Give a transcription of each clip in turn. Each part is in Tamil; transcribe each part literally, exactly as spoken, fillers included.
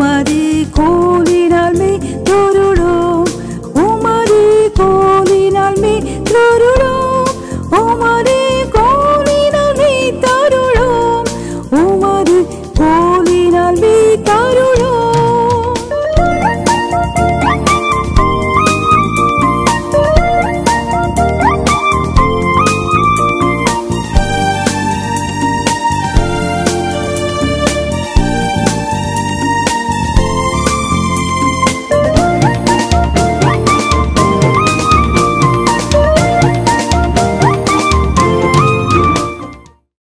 Umari kolinalmi thururu, Umari kolinalmi thururu, Umari kolinalmi thururu, Umari kolinalmi thururu.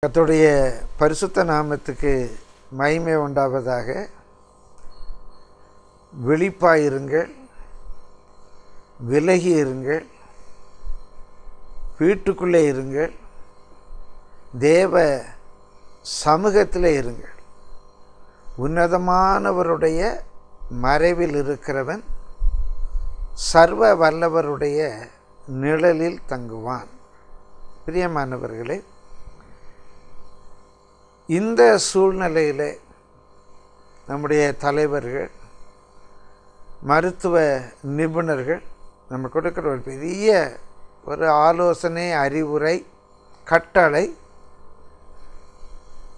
கர்த்தருடைய பரிசுத்த நாமத்துக்கு மகிமை உண்டாவதாக. விழிப்பாயிருங்கள், விலகி இருங்கள், வீட்டுக்குள்ளே இருங்கள், தேவ சமூகத்தில் இருங்கள். உன்னதமானவருடைய மறைவில் இருக்கிறவன் சர்வ வல்லவருடைய நிழலில் தங்குவான். பிரியமானவர்களே, இந்த சூழ்நிலையில் நம்முடைய தலைவர்கள், மருத்துவ நிபுணர்கள் நம்ம கொடுக்குற ஒரு பெரிய ஒரு ஆலோசனை, அறிவுரை, கட்டளை,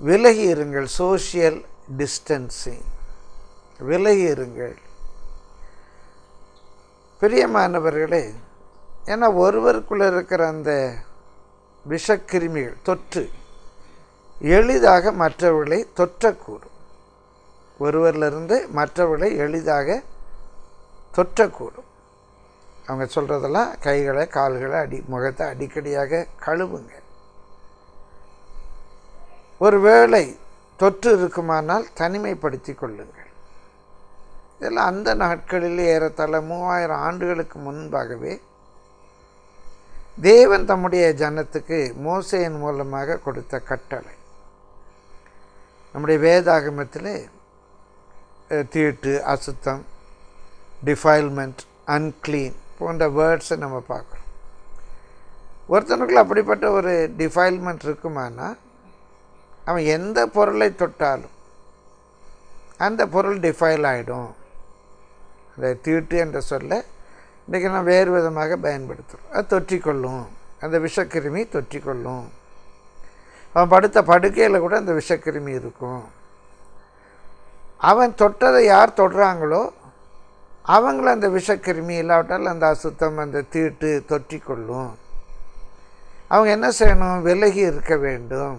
விலகி இருங்கள், சோஷியல் டிஸ்டன்சிங், விலகி இருங்கள். பிரியமானவர்களே, ஏன்னா ஒருவருக்குள்ளே இருக்கிற அந்த விஷக்கிருமிகள் தொற்று எளிதாக மற்றவர்களை தொற்றக்கூடும். ஒருவரிலிருந்து மற்றவர்களை எளிதாக தொற்றக்கூடும். அவங்க சொல்கிறதெல்லாம் கைகளை கால்களை அடி முகத்தை அடிக்கடியாக கழுவுங்க. ஒரு வேளை தொற்று இருக்குமானால் தனிமைப்படுத்தி கொள்ளுங்கள். இதெல்லாம் அந்த நாட்களில் ஏறத்தாழ மூவாயிரம் ஆண்டுகளுக்கு முன்பாகவே தேவன் தம்முடைய ஜனத்துக்கு மோசேயின் மூலமாக கொடுத்த கட்டளை. நம்முடைய வேதாகமத்தில் தீட்டு, அசுத்தம், டிஃபைல்மெண்ட், அன்க்ளீன் போன்ற வேர்ட்ஸை நம்ம பார்க்குறோம். ஒருத்தனுக்குள்ள அப்படிப்பட்ட ஒரு டிஃபைல்மெண்ட் இருக்குமானா அவன் எந்த பொருளை தொட்டாலும் அந்த பொருள் டிஃபைல் ஆகிடும். அந்த தீட்டு என்ற சொல்ல இன்றைக்கி நான் வேறு விதமாக பயன்படுத்துகிறோம். அது தொற்றிக்கொள்ளும், அந்த விஷக்கிருமி தொற்றிக்கொள்ளும். அவன் படுத்த படுக்கையில் கூட அந்த விஷக்கிருமி இருக்கும். அவன் தொட்டதை யார் தொடுறாங்களோ அவங்கள அந்த விஷக்கிருமி இல்லாவிட்டால் அந்த அசுத்தம், அந்த தீட்டு தொற்றிக்கொள்ளும். அவங்க என்ன செய்யணும்? விலகி இருக்க வேண்டும்.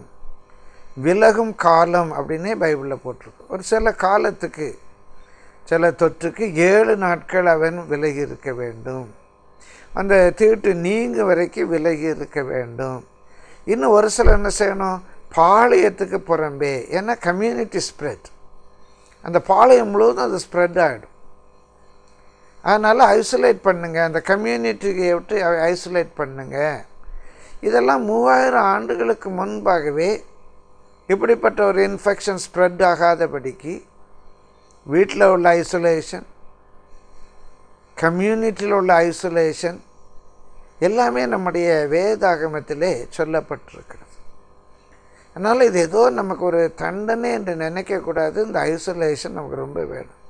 விலகும் காலம் அப்படின்னே பைபிளில் போட்டிருக்கும். ஒரு சில காலத்துக்கு, சில தொற்றுக்கு ஏழு நாட்கள் அவன் விலகி இருக்க வேண்டும். அந்த தீட்டு நீங்கும் வரைக்கும் விலகி இருக்க வேண்டும். இன்னும் ஒரு சிலர் என்ன செய்யணும்? பாளையத்துக்கு புறம்பே, ஏன்னா கம்யூனிட்டி ஸ்ப்ரெட், அந்த பாளையம் முழுவதும் அது ஸ்ப்ரெட் ஆகிடும். அதனால் ஐசோலேட் பண்ணுங்கள், அந்த கம்யூனிட்டியை விட்டு ஐசோலேட் பண்ணுங்கள். இதெல்லாம் மூவாயிரம் ஆண்டுகளுக்கு முன்பாகவே இப்படிப்பட்ட ஒரு இன்ஃபெக்ஷன் ஸ்ப்ரெட் ஆகாதபடிக்கு வீட்டில் உள்ள ஐசோலேஷன், கம்யூனிட்டியில் உள்ள ஐசோலேஷன் எல்லாமே நம்முடைய வேதாகமத்திலே சொல்லப்பட்டிருக்கிறது. அதனால் இது ஏதோ நமக்கு ஒரு தண்டனை என்று நினைக்கக்கூடாது. இந்த ஐசோலேஷன் நமக்கு ரொம்ப வேணும்.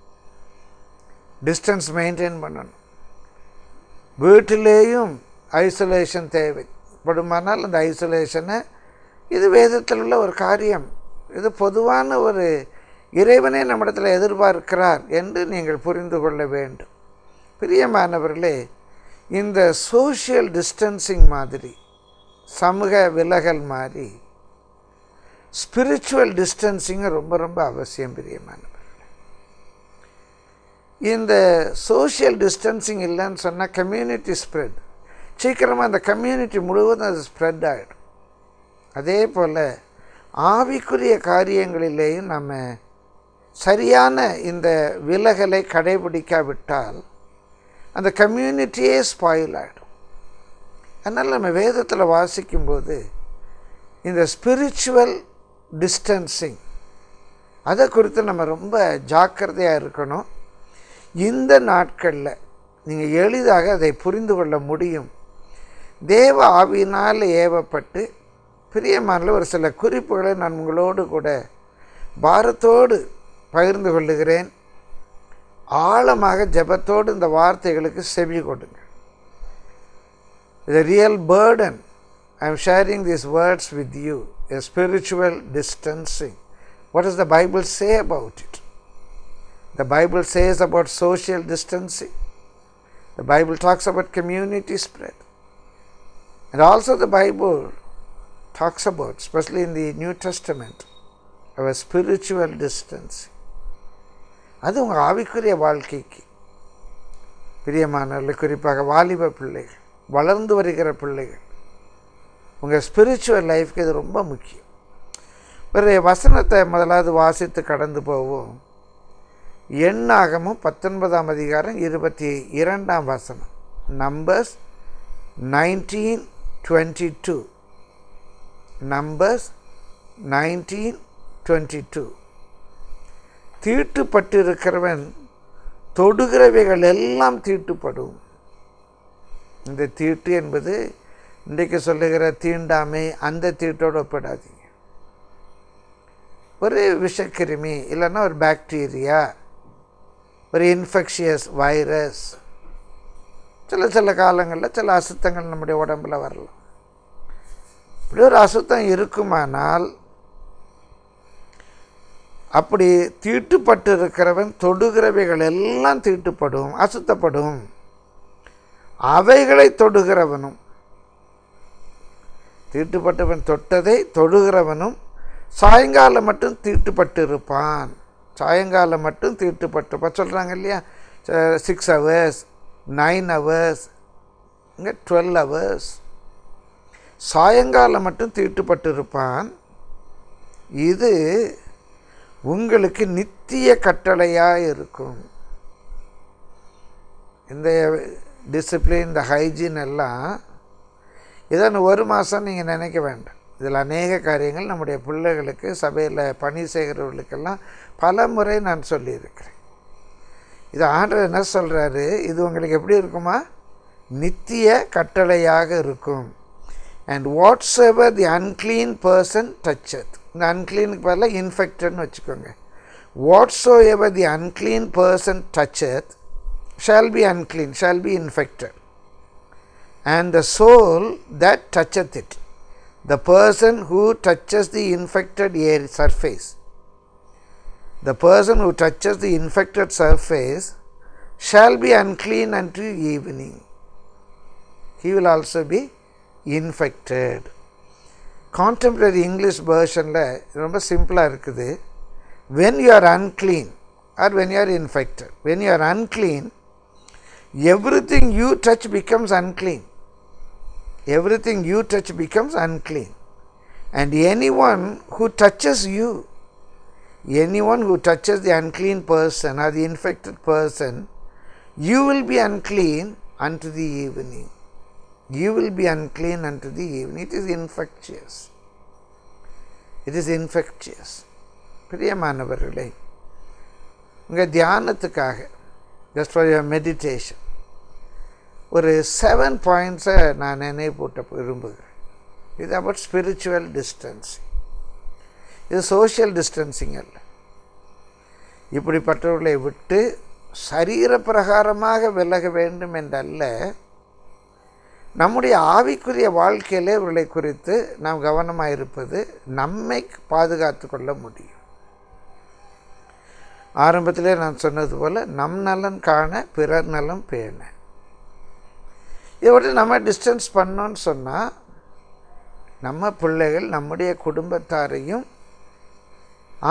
டிஸ்டன்ஸ் மெயின்டைன் பண்ணணும். வீட்டிலேயும் ஐசோலேஷன் தேவைப்படுமானால் அந்த ஐசோலேஷனை, இது வேதத்தில் உள்ள ஒரு காரியம், இது பொதுவான ஒரு இறைவனே நம்மிடத்தில் எதிர்பார்க்கிறார் என்று நீங்கள் புரிந்து கொள்ள வேண்டும். பிரியமானவர்களே, இந்த சோஷியல் டிஸ்டன்சிங் மாதிரி, சமூக விலகல் மாதிரி ஸ்பிரிச்சுவல் டிஸ்டன்சிங் ரொம்ப ரொம்ப அவசியம். பிரியமானவர்களே, இந்த சோஷியல் டிஸ்டன்சிங் இல்லைன்னு சொன்னால் கம்யூனிட்டி ஸ்ப்ரெட், சீக்கிரமாக அந்த கம்யூனிட்டி முழுவதும் அது ஸ்ப்ரெட் ஆகிடும். அதே போல் ஆவிக்குரிய காரியங்களிலேயும் நம்ம சரியான இந்த விலகலை கடைபிடிக்காவிட்டால் அந்த கம்யூனிட்டியே ஸ்பாயில் ஆகிடும். அதனால் நம்ம வேதத்தில் வாசிக்கும்போது இந்த ஸ்பிரிச்சுவல் டிஸ்டன்சிங் அதை குறித்து நம்ம ரொம்ப ஜாக்கிரதையாக இருக்கணும். இந்த நாட்களில் நீங்கள் எளிதாக அதை புரிந்து கொள்ள முடியும். தேவ ஆவியினால் ஏவப்பட்டு பிரியமான ஒரு சில குறிப்புகளை நான் உங்களோடு கூட பாரத்தோடு பகிர்ந்து கொள்ளுகிறேன். ஆழமாக ஜெபத்தோடு இந்த வார்த்தைகளுக்கு செவி கொடுங்க. The real burden, I am sharing these words with you, is spiritual distancing. What does the Bible say about it? The Bible says about social distancing. The Bible talks about community spread. And also the Bible talks about, especially in the New Testament, our spiritual distancing. அது உங்கள் ஆவிக்குரிய வாழ்க்கைக்கு, பிரியமானவர்கள், குறிப்பாக வாலிப பிள்ளைகள், வளர்ந்து வருகிற பிள்ளைகள், உங்கள் ஸ்பிரிச்சுவல் லைஃப்க்கு இது ரொம்ப முக்கியம். ஒரு வசனத்தை முதலாவது வாசித்து கடந்து போவோம். எண்ணாகமும் பத்தொன்பதாம் அதிகாரம் இருபத்தி இரண்டாம் வசனம், Numbers nineteen twenty two Numbers nineteen twenty two தீட்டுப்பட்டிருக்கிறவன் தொடுகிறவைகள் எல்லாம் தீட்டுப்படும். இந்த தீட்டு என்பது இன்றைக்கு சொல்லுகிற தீண்டாமை அந்த தீட்டோடு ஒப்பிடாதீங்க. ஒரு விஷக்கிருமி இல்லைன்னா ஒரு பாக்டீரியா, ஒரு இன்ஃபெக்ஷியஸ் வைரஸ், சில சில காலங்களில் சில அசுத்தங்கள் நம்முடைய உடம்பில் வரலாம். இப்படி ஒரு அசுத்தம் இருக்குமானால் அப்படி தீட்டுப்பட்டு இருக்கிறவன் தொடுகிறவைகள் எல்லாம் தீட்டுப்படும், அசுத்தப்படும். அவைகளை தொடுகிறவனும், தீட்டுப்பட்டவன் தொட்டதை தொடுகிறவனும் சாயங்காலம் மட்டும் தீட்டுப்பட்டு இருப்பான். சாயங்காலம் மட்டும் தீட்டுப்பட்டுப்பா சொல்கிறாங்க இல்லையா? சிக்ஸ் ஹவர்ஸ், நைன் ஹவர்ஸ், இங்கே டுவெல் ஹவர்ஸ். சாயங்காலம் மட்டும் தீட்டுப்பட்டு இருப்பான். இது உங்களுக்கு நித்திய கட்டளையாக இருக்கும். இந்த டிசிப்ளின், இந்த ஹைஜீன் எல்லாம் இதான் ஒரு மாதம் நீங்கள் நினைக்க வேண்டாம். இதில் அநேக காரியங்கள் நம்முடைய பிள்ளைகளுக்கு, சபையில் பணி செய்கிறவர்களுக்கெல்லாம் பல முறை நான் சொல்லியிருக்கிறேன். இது ஆண்டவர் என்ன சொல்கிறாரு, இது உங்களுக்கு எப்படி இருக்குமா? நித்திய கட்டளையாக இருக்கும். And whatsoever the unclean person டச்சத், இந்த அன்க்ளீனுக்கு பதில் இன்ஃபெக்டட்னு வச்சுக்கோங்க. Whatsoever the unclean person டச்சத் shall be unclean, shall be infected. And the soul that touched it, the person who touches the infected air surface, the person who touches the infected surface shall be unclean until evening. He will also be infected. Contemporary English version la romba simple ah irukku. When you are unclean or when you are infected, when you are unclean, everything you touch becomes unclean. Everything you touch becomes unclean. And anyone who touches you, anyone who touches the unclean person or the infected person, you will be unclean unto the evening. You will be unclean unto the evening. It is infectious. It is infectious. பிரியமானவர்களே, உங்கள் தியானத்துக்காக, just for your meditation, ஒரு செவன் பாயிண்ட்ஸை நான் நினைவு போட்ட விரும்புகிறேன். இது அபவுட் ஸ்பிரிச்சுவல் டிஸ்டன்ஸிங். இது சோஷியல் டிஸ்டன்ஸிங் அல்ல. இப்படிப்பட்டவர்களை விட்டு சரீர பிரகாரமாக விலக வேண்டும் என்றல்ல, நம்முடைய ஆவிக்குரிய வாழ்க்கையிலே இவர்களை குறித்து நாம் கவனமாக இருப்பது நம்மை பாதுகாத்து கொள்ள முடியும். ஆரம்பத்திலே நான் சொன்னது போல், நம் நலன் காண பிறர் நலம் பேண. இதை விட்டு நம்ம டிஸ்டன்ஸ் பண்ணோன்னு சொன்னால் நம்ம பிள்ளைகள், நம்முடைய குடும்பத்தாரையும்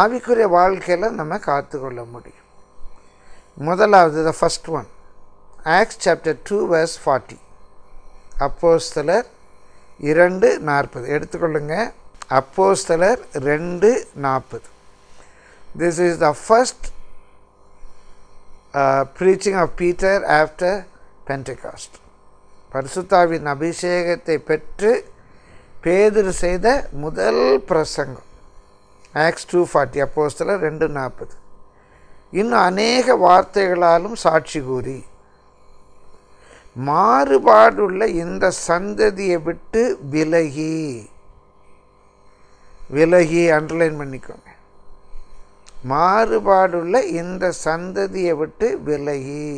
ஆவிக்குரிய வாழ்க்கையில் நம்ம காத்துக்கொள்ள முடியும். முதலாவது the first one, Acts chapter two verse forty, அப்போஸ்தலர் இரண்டு நாற்பது எடுத்துக்கொள்ளுங்க. அப்போஸ்தலர் ரெண்டு நாற்பது. This is the first preaching of Peter after Pentecost. பரிசுத்தாவின் அபிஷேகத்தை பெற்று பேதுரு செய்த முதல் பிரசங்கம், ஆக்ஸ் டூ ஃபார்ட்டி, அப்போஸ்தலர் ரெண்டு நாற்பது. இன்னும் அநேக வார்த்தைகளாலும் சாட்சி கூறி மாறுபாடுள்ள இந்த சந்ததியை விட்டு விலகி, விலகி அண்டர்லைன் பண்ணிக்கோங்க, மாறுபாடுள்ள இந்த சந்ததியை விட்டு விலகி,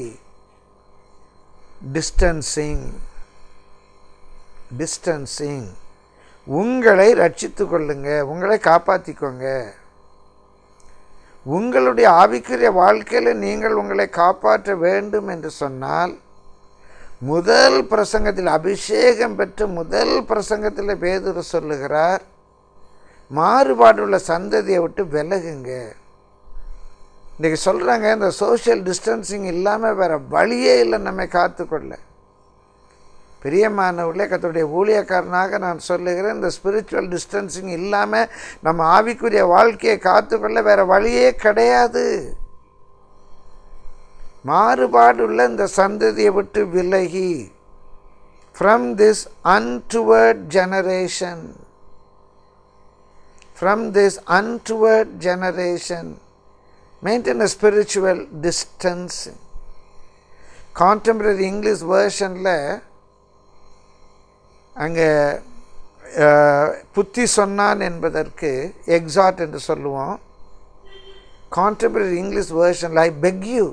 டிஸ்டன்சிங் டிஸ்டன்சிங் உங்களை ரட்சித்து கொள்ளுங்க, உங்களை காப்பாற்றிக்கோங்க. உங்களுடைய ஆவிக்குரிய வாழ்க்கையில் நீங்கள் உங்களை காப்பாற்ற வேண்டும் என்று சொன்னால், முதல் பிரசங்கத்தில் அபிஷேகம் பெற்று முதல் பிரசங்கத்தில் பேதுரு சொல்லுகிறார், மாறுபாடுள்ள சந்ததியை விட்டு விலகுங்க. இன்றைக்கி சொல்கிறாங்க, இந்த சோஷியல் டிஸ்டன்சிங் இல்லாமல் வேறு வழியே இல்லை நம்மை காத்துக்கொள்ள. பிரியமானவர்களே, கர்த்தருடைய ஊழியக்காரனாக நான் சொல்லுகிறேன், இந்த ஸ்பிரிச்சுவல் டிஸ்டன்சிங் இல்லாமல் நம்ம ஆவிக்குரிய வாழ்க்கையை காத்துக்கொள்ள வேறு வழியே கிடையாது. மாறுபாடுள்ள இந்த சந்ததியை விட்டு விலகி, from this untoward generation, from this untoward generation maintain a spiritual distance. Contemporary English versionல அங்கே புத்தி சொன்னான் என்பதற்கு எக்ஸாட் என்று சொல்லுவோம். கான்டெம்பரரி இங்கிலீஷ் வேர்ஷனில் ஐ பெக் யூ,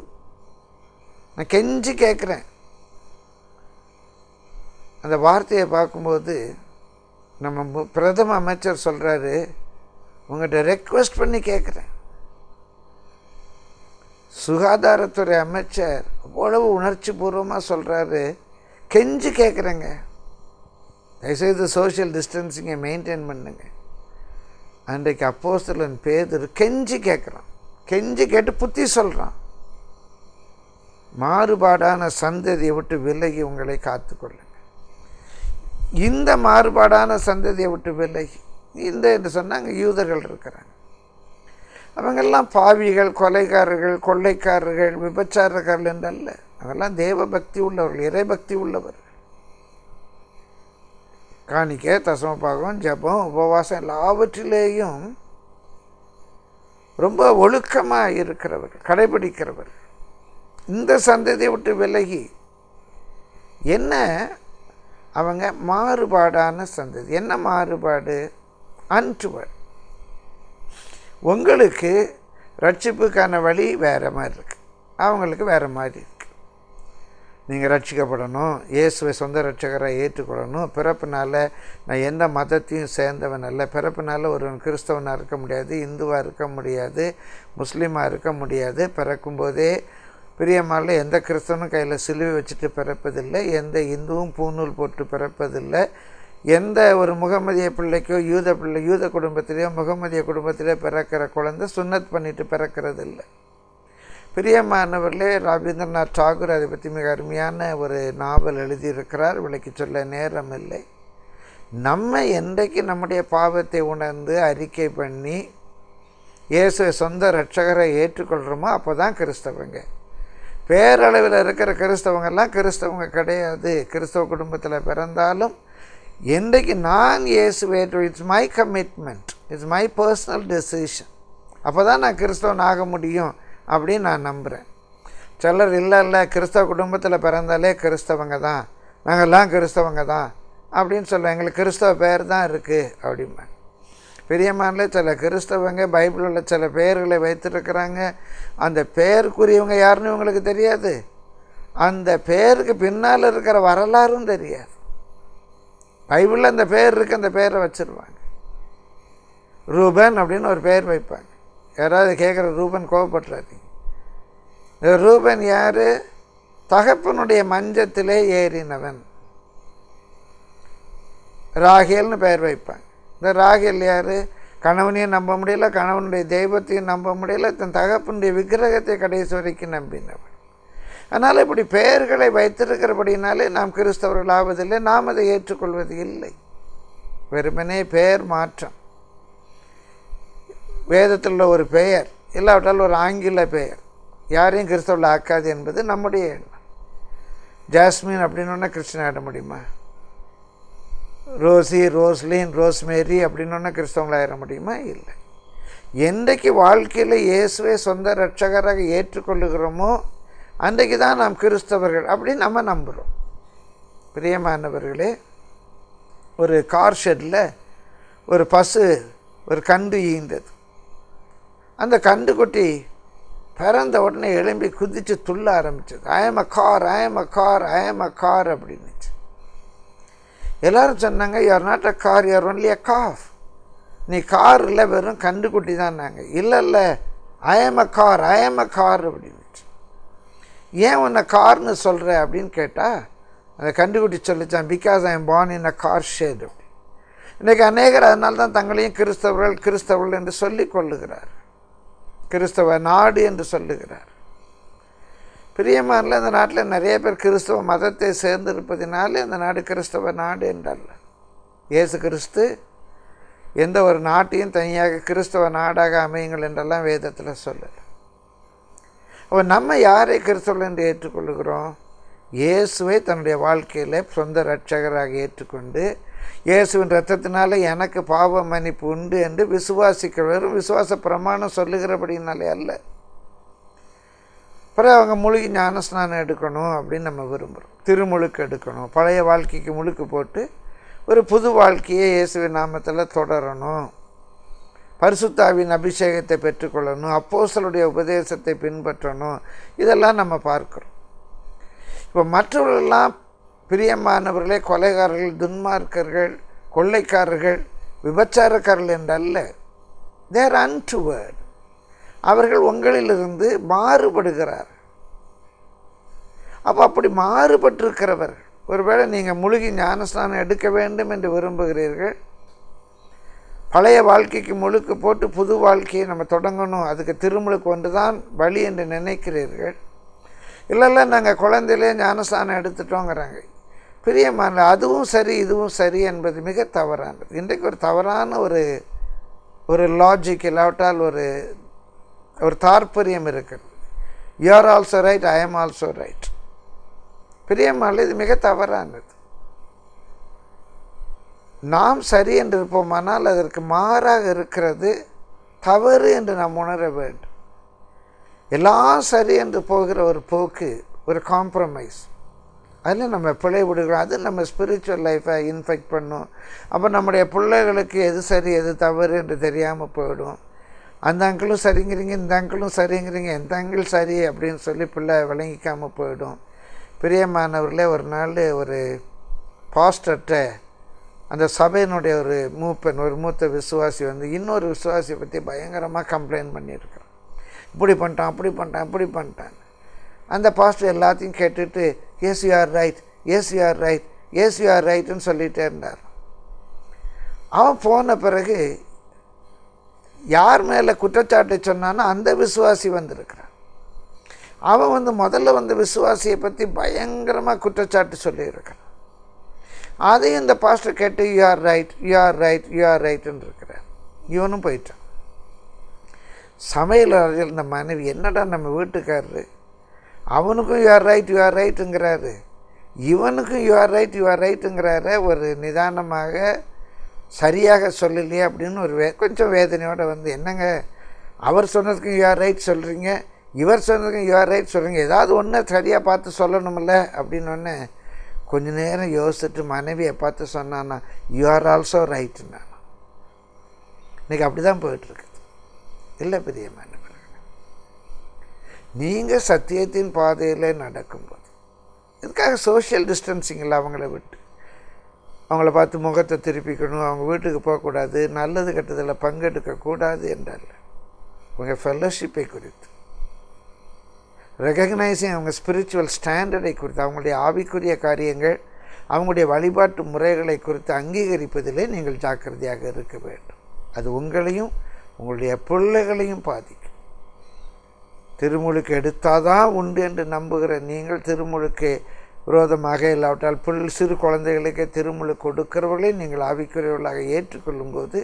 நான் கெஞ்சி கேட்குறேன். அந்த வார்த்தையை பார்க்கும்போது நம்ம பிரதம அமைச்சர் சொல்கிறாரு, உங்கள்கிட்ட ரெக்வெஸ்ட் பண்ணி கேட்குறேன். சுகாதாரத்துறை அமைச்சர் அவ்வளவு உணர்ச்சி பூர்வமாக சொல்கிறாரு, கெஞ்சி கேட்குறேங்க, தயவுசெய்து சோஷியல் டிஸ்டன்சிங்கை மெயின்டைன் பண்ணுங்க. அன்றைக்கு அப்போஸ்தலன் பேதுரு கெஞ்சி கேட்குறான், கெஞ்சி கேட்டு புத்தி சொல்கிறான், மாறுபாடான சந்ததியை விட்டு விலகி உங்களை காத்துக்கொள்ளுங்க. இந்த மாறுபாடான சந்ததியை விட்டு விலகி, இந்த என்று சொன்னாங்க, யூதர்கள் இருக்கிறாங்க. அவங்கெல்லாம் பாவிகள், கொலைகாரர்கள், கொள்ளைக்காரர்கள், விபச்சாரக்காரர்கள் என்றல்ல, அவெல்லாம் தேவ பக்தி உள்ளவர்கள், இறைபக்தி உள்ளவர்கள். காணிக்கை, தசமபாகம், ஜபம், உபவாசம் எல்லாவற்றிலேயும் ரொம்ப ஒழுக்கமாக இருக்கிறவர்கள், கடைபிடிக்கிறவர்கள். இந்த சந்ததியை விட்டு விலகி என்ன, அவங்க மாறுபாடான சந்ததி. என்ன மாறுபாடு? அன்றுவர் உங்களுக்கு ரட்சிப்புக்கான வழி வேறு மாதிரி இருக்குது, அவங்களுக்கு வேறு மாதிரி இருக்குது. நீங்கள் ரட்சிக்கப்படணும், இயேசுவை சொந்த ரட்சகராக ஏற்றுக்கொள்ளணும். பிறப்புனால் நான் எந்த மதத்தையும் சேர்ந்தவன் அல்ல. பிறப்புனால் ஒருவன் கிறிஸ்தவனாக இருக்க முடியாது, இந்துவாக இருக்க முடியாது, முஸ்லீமாக இருக்க முடியாது. பிறக்கும்போதே பிரியமான எந்த கிறிஸ்தவனும் கையில் சிலுவை வச்சுட்டு பிறப்பதில்லை, எந்த இந்துவும் பூநூல் போட்டு பிறப்பதில்லை, எந்த ஒரு முகமதிய பிள்ளைக்கோ யூத பிள்ளை யூத குடும்பத்திலேயோ முகமதிய குடும்பத்திலேயோ பிறக்கிற குழந்தை சுன்னத் பண்ணிட்டு பிறக்கிறதில்லை. பிரியமானவர்களே, ரவீந்திரநாத் தாகூர் அதை பற்றி மிக அருமையான ஒரு நாவல் எழுதியிருக்கிறார், விளக்கி சொல்ல நேரம் இல்லை. நம்ம என்றைக்கு நம்முடைய பாவத்தை உணர்ந்து அறிக்கை பண்ணி இயேசுவை சொந்த ரட்சகரை ஏற்றுக்கொள்கிறோமோ அப்போ தான் கிறிஸ்தவங்க. பேரளவில் இருக்கிற கிறிஸ்தவங்கள்லாம் கிறிஸ்தவங்க கிடையாது. கிறிஸ்தவ குடும்பத்தில் பிறந்தாலும் என்றைக்கு நான் இயேசுவை ஏற்று, it's my commitment, it's my personal decision, அப்போ தான் நான் கிறிஸ்தவன் ஆக முடியும் அப்படின்னு நான் நம்புகிறேன். சிலர் இல்லை இல்லை கிறிஸ்தவ குடும்பத்தில் பிறந்தாலே கிறிஸ்தவங்க தான், நாங்கள்லாம் கிறிஸ்தவங்க தான் அப்படின்னு சொல்லுவோம், எங்களுக்கு கிறிஸ்தவ பேர் தான் இருக்குது அப்படிம்பா. பெரியமானே சில கிறிஸ்தவங்க பைபிளில் சில பேர்களை வைத்திருக்கிறாங்க, அந்த பேருக்குரியவங்க யாருன்னு உங்களுக்கு தெரியாது, அந்த பேருக்கு பின்னால் இருக்கிற வரலாறும் தெரியாது. பைபிளில் அந்த பேர் இருக்குது, அந்த பேரை வச்சுருவாங்க. ரூபன் அப்படின்னு ஒரு பேர் வைப்பாங்க. யாராவது கேட்குற ரூபன் கோவப்பட்டுறாதீங்க, இந்த ரூபன் யார்? தகப்பனுடைய மஞ்சத்திலே ஏறினவன். ராகேல்னு பெயர் வைப்பாங்க. இந்த ராகேல் யார்? கணவனையும் நம்ப முடியல, கணவனுடைய தெய்வத்தையும் நம்ப முடியல, தன் தகப்பனுடைய விக்கிரகத்தை கடைசி வரைக்கும் நம்பினவன். அதனால் இப்படி பெயர்களை வைத்திருக்கிறபடினாலே நாம் கிறிஸ்தவர்கள் ஆவதில்லை, நாம் அதை ஏற்றுக்கொள்வது இல்லை. வெறுமனே பெயர் மாற்றம். வேதத்தில் உள்ள ஒரு பெயர் இல்லாவிட்டால் ஒரு ஆங்கில பெயர் யாரையும் கிறிஸ்தவர்கள் ஆக்காது என்பது நம்முடைய எண்ணம். ஜாஸ்மின் அப்படின்னோன்னா கிறிஸ்டின் ஆகிட முடியுமா? ரோஸி, ரோஸ்லின், ரோஸ்மேரி அப்படின்னோன்னா கிறிஸ்தவங்களாக ஆகிட முடியுமா? இல்லை. என்றைக்கு வாழ்க்கையில் இயேசுவை சொந்த ரட்சகராக ஏற்றுக்கொள்ளுகிறோமோ அன்றைக்கு தான் நாம் கிறிஸ்தவர்கள் அப்படின்னு நம்ம நம்புகிறோம். பிரியமானவர்களே, ஒரு கார் ஷெட்டில் ஒரு பசு ஒரு கன்று ஈந்தது. அந்த கண்டுக்குட்டி பிறந்த உடனே எழும்பி குதித்து துள்ள ஆரம்பித்தது. I'm a car, I'm a car, I'm a car அப்படின்னுச்சு. எல்லோரும் சொன்னாங்க, you're not a car, you're only a calf. நீ கார் இல்லை, வெறும் கண்டுக்குட்டி தான். நாங்கள் இல்லை இல்லை I'm a car, I'm a car அப்படின்னுச்சு. ஏன் உன்னை கார்னு சொல்கிற அப்படின்னு கேட்டால் அந்த கண்டுக்குட்டி சொல்லித்தான், because I am born in a car shed. அப்படி இன்றைக்கி அநேகர் அதனால தான் தங்களையும் கிறிஸ்தவர்கள் கிறிஸ்தவர்கள் என்று சொல்லி கொள்ளுகிறார், கிறிஸ்தவ நாடு என்று சொல்லுகிறார். பிரியமானில் இந்த நாட்டில் நிறைய பேர் கிறிஸ்தவ மதத்தை சேர்ந்திருப்பதினாலே இந்த நாடு கிறிஸ்தவ நாடு என்றல்ல. இயேசு கிறிஸ்து எந்த ஒரு நாட்டையும் தனியாக கிறிஸ்தவ நாடாக அமையுங்கள் என்றெல்லாம் வேதத்தில் சொல்லலை. அப்போ நம்ம யாரை கிறிஸ்தவர்கள் என்று ஏற்றுக்கொள்கிறோம்? இயேசுவை தன்னுடைய வாழ்க்கையில் சொந்த இரட்சகராக ஏற்றுக்கொண்டு இயேசுவின் ரத்தத்தினால எனக்கு பாவ மன்னிப்பு உண்டு என்று விசுவாசிக்க, வெறும் விசுவாச பிரமாணம் சொல்லுகிறபடினாலே அல்ல. பிறகு அவங்க முழுகி ஞான ஸ்நானம் எடுக்கணும் அப்படின்னு நம்ம விரும்புகிறோம். திருமுழுக்கு எடுக்கணும், பழைய வாழ்க்கைக்கு முழுக்கு போட்டு ஒரு புது வாழ்க்கையை இயேசுவின் நாமத்தில் தொடரணும், பரிசுத்தாவின் அபிஷேகத்தை பெற்றுக்கொள்ளணும், அப்போஸ்தலருடைய உபதேசத்தை பின்பற்றணும், இதெல்லாம் நம்ம பார்க்குறோம். இப்போ மற்றவர்களெல்லாம் பிரியமானவர்களே கொலைகாரர்கள், துன்மார்க்கர்கள், கொள்ளைக்காரர்கள், விபச்சாரக்காரர்கள் என்றல்ல. They're untoward. அவர்கள் உங்களிலிருந்து மாறுபடுகிறார். அப்போ அப்படி மாறுபட்டிருக்கிறவர்கள், ஒருவேளை நீங்கள் முழுகி ஞானஸ்நானம் எடுக்க வேண்டும் என்று விரும்புகிறீர்கள், பழைய வாழ்க்கைக்கு முழுக்கு போட்டு புது வாழ்க்கையை நம்ம தொடங்கணும், அதுக்கு திருமுழுக்கு ஒன்று தான் வழி என்று நினைக்கிறீர்கள், இல்லை இல்லை நாங்கள் குழந்தையிலே ஞானஸ்நானம் எடுத்துட்டோங்கிறாங்க. பிரியமான, அதுவும் சரி இதுவும் சரி என்பது மிக தவறானது. இன்றைக்கு ஒரு தவறான ஒரு ஒரு லாஜிக், இல்லாவிட்டால் ஒரு ஒரு தாற்பரியம் இருக்குது. You are also right, I am also right. பிரியமான, இது மிக தவறானது. நாம் சரி என்று இருப்போமானால் அதற்கு மாறாக இருக்கிறது தவறு என்று நாம் உணர வேண்டும். எல்லாம் சரி என்று போகிற ஒரு போக்கு, ஒரு காம்ப்ரமைஸ், அதில் நம்ம பிழை விடுகிறோம். அது நம்ம ஸ்பிரிச்சுவல் லைஃப்பை இன்ஃபெக்ட் பண்ணும். அப்போ நம்முடைய பிள்ளைகளுக்கு எது சரி எது தவறு என்று தெரியாமல் போயிடும். அந்த அங்கிளும் சரிங்கிறீங்க, இந்த அங்கிளும் சரிங்கிறீங்க, எந்த அங்கிள் சரி அப்படின்னு சொல்லி பிள்ளை விளங்கிக்காமல் போயிடும். பிரியமானவர்களே, ஒரு நாள் ஒரு பாஸ்டர்கிட்ட அந்த சபையினுடைய ஒரு மூப்பன், ஒரு மூத்த விசுவாசி வந்து இன்னொரு விசுவாசியை பற்றி பயங்கரமாக கம்ப்ளைண்ட் பண்ணியிருக்கார். இப்படி பண்ணிட்டான், அப்படி பண்ணிட்டான், இப்படி பண்ணிட்டான். அந்த பாஸ்டர் எல்லாத்தையும் கேட்டுட்டு yes you are right, yes you are right, yes you are ரைட்டுன்னு சொல்லிகிட்டே இருந்தார். அவன் போன பிறகு யார் மேலே குற்றச்சாட்டை சொன்னானோ அந்த விசுவாசி வந்திருக்கிறான். அவன் வந்து முதல்ல வந்து விசுவாசியை பற்றி பயங்கரமாக குற்றச்சாட்டு சொல்லியிருக்கிறான். அதையும் இந்த பாஸ்டர் கேட்டு you are right, you are right, you are ரைட்டுன்னு இருக்கிறார். இவனும் போயிட்டான். சமையல் அறையில் இந்த மனைவி, என்னடா நம்ம வீட்டுக்காரரு அவனுக்கும் யூஆர் ரைட் யூஆர் ரைட்டுங்கிறாரு, இவனுக்கும் யூஆர் ரைட் யூஆர் ரைட்டுங்கிறார, ஒரு நிதானமாக சரியாக சொல்லலையே அப்படின்னு ஒரு வே கொஞ்சம் வேதனையோடு வந்து, என்னங்க அவர் சொன்னதுக்கும் யூஆர் ரைட் சொல்கிறீங்க, இவர் சொன்னதுக்கும் யூஆர் ரைட் சொல்கிறீங்க, ஏதாவது ஒன்று சரியாக பார்த்து சொல்லணும்ல அப்படின்னொன்னே கொஞ்ச நேரம் யோசிச்சுட்டு மனைவியை பார்த்து சொன்னான்னா யூஆர் ஆல்சோ ரைட்டுன்னா. இன்றைக்கி அப்படி தான் போயிட்டுருக்கு. இல்லை பிரியமானவர்களே, நீங்கள் சத்தியத்தின் பாதையில் நடக்கும்போது, இதுக்காக சோஷியல் டிஸ்டன்சிங்கில் அவங்கள விட்டு அவங்கள பார்த்து முகத்தை திருப்பிக்கணும், அவங்க வீட்டுக்கு போகக்கூடாது, நல்லது கெட்டதில் பங்கெடுக்கக்கூடாது என்றல்ல. உங்கள் ஃபெல்லோஷிப்பை குறித்து, ரெகக்னைஸிங் அவங்க ஸ்பிரிச்சுவல் ஸ்டாண்டர்டை குறித்து, அவங்களுடைய ஆவிக்குரிய காரியங்கள், அவங்களுடைய வழிபாட்டு முறைகளை குறித்து அங்கீகரிப்பதிலே நீங்கள் ஜாக்கிரதையாக இருக்க வேண்டும். அது உங்களையும் உங்களுடைய பிள்ளைகளையும் பாதிக்கும். திருமுழுக்கு எடுத்தாதான் உண்டு என்று நம்புகிற நீங்கள் திருமுழுக்கு விரோதமாக, இல்லாவிட்டால் பிள்ளை சிறு குழந்தைகளுக்கே திருமுழுக்கு கொடுக்கிறவர்களே நீங்கள் ஆவிக்குரியவர்களாக ஏற்றுக்கொள்ளும்போது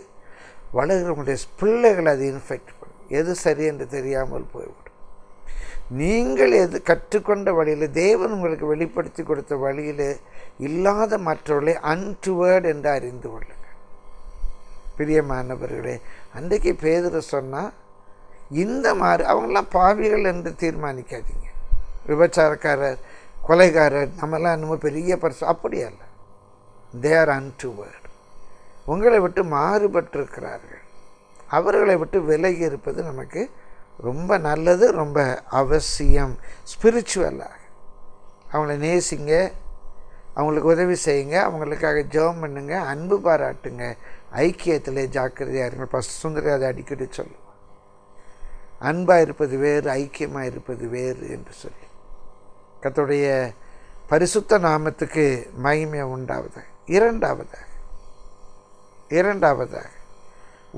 வளர்கிற உங்களுடைய பிள்ளைகளை அது இன்ஃபெக்ட் பண்ணும். எது சரி என்று தெரியாமல் போய்விடும். நீங்கள் எது கற்றுக்கொண்ட வழியில், தேவன் உங்களுக்கு வெளிப்படுத்தி கொடுத்த வழியில் இல்லாத மற்றவர்களை அன்டுவர்ட் என்று அறிந்து கொள்ளுங்கள். பிரியமானவர்களே, அன்றைக்கு பேதுரு சொன்னால், இந்த மாதிரி அவங்களாம் பாவிகள் என்று தீர்மானிக்காதீங்க. விபச்சாரக்காரர், கொலைகாரர், நம்மளாம் நம்ம பெரிய பர்சன் அப்படியே இல்லை. They are untoward. உங்களை விட்டு மாறுபட்டிருக்கிறார்கள். அவர்களை விட்டு விலகி இருப்பது நமக்கு ரொம்ப நல்லது, ரொம்ப அவசியம். ஸ்பிரிச்சுவலாக அவங்கள நேசிங்க, அவங்களுக்கு உதவி செய்யுங்க, அவங்களுக்காக ஜெபம் பண்ணுங்க, அன்பு பாராட்டுங்க, ஐக்கியத்தில் ஜாக்கிரதையாக இருங்க. ஃபஸ்ட் சுந்தரி அதை அடிக்கடி சொல்லுவோம், அன்பாக இருப்பது வேறு, ஐக்கியமாக இருப்பது வேறு என்று சொல்லி. கர்த்தருடைய பரிசுத்த நாமத்துக்கு மகிமை உண்டாவதாக. இரண்டாவதாக இரண்டாவதாக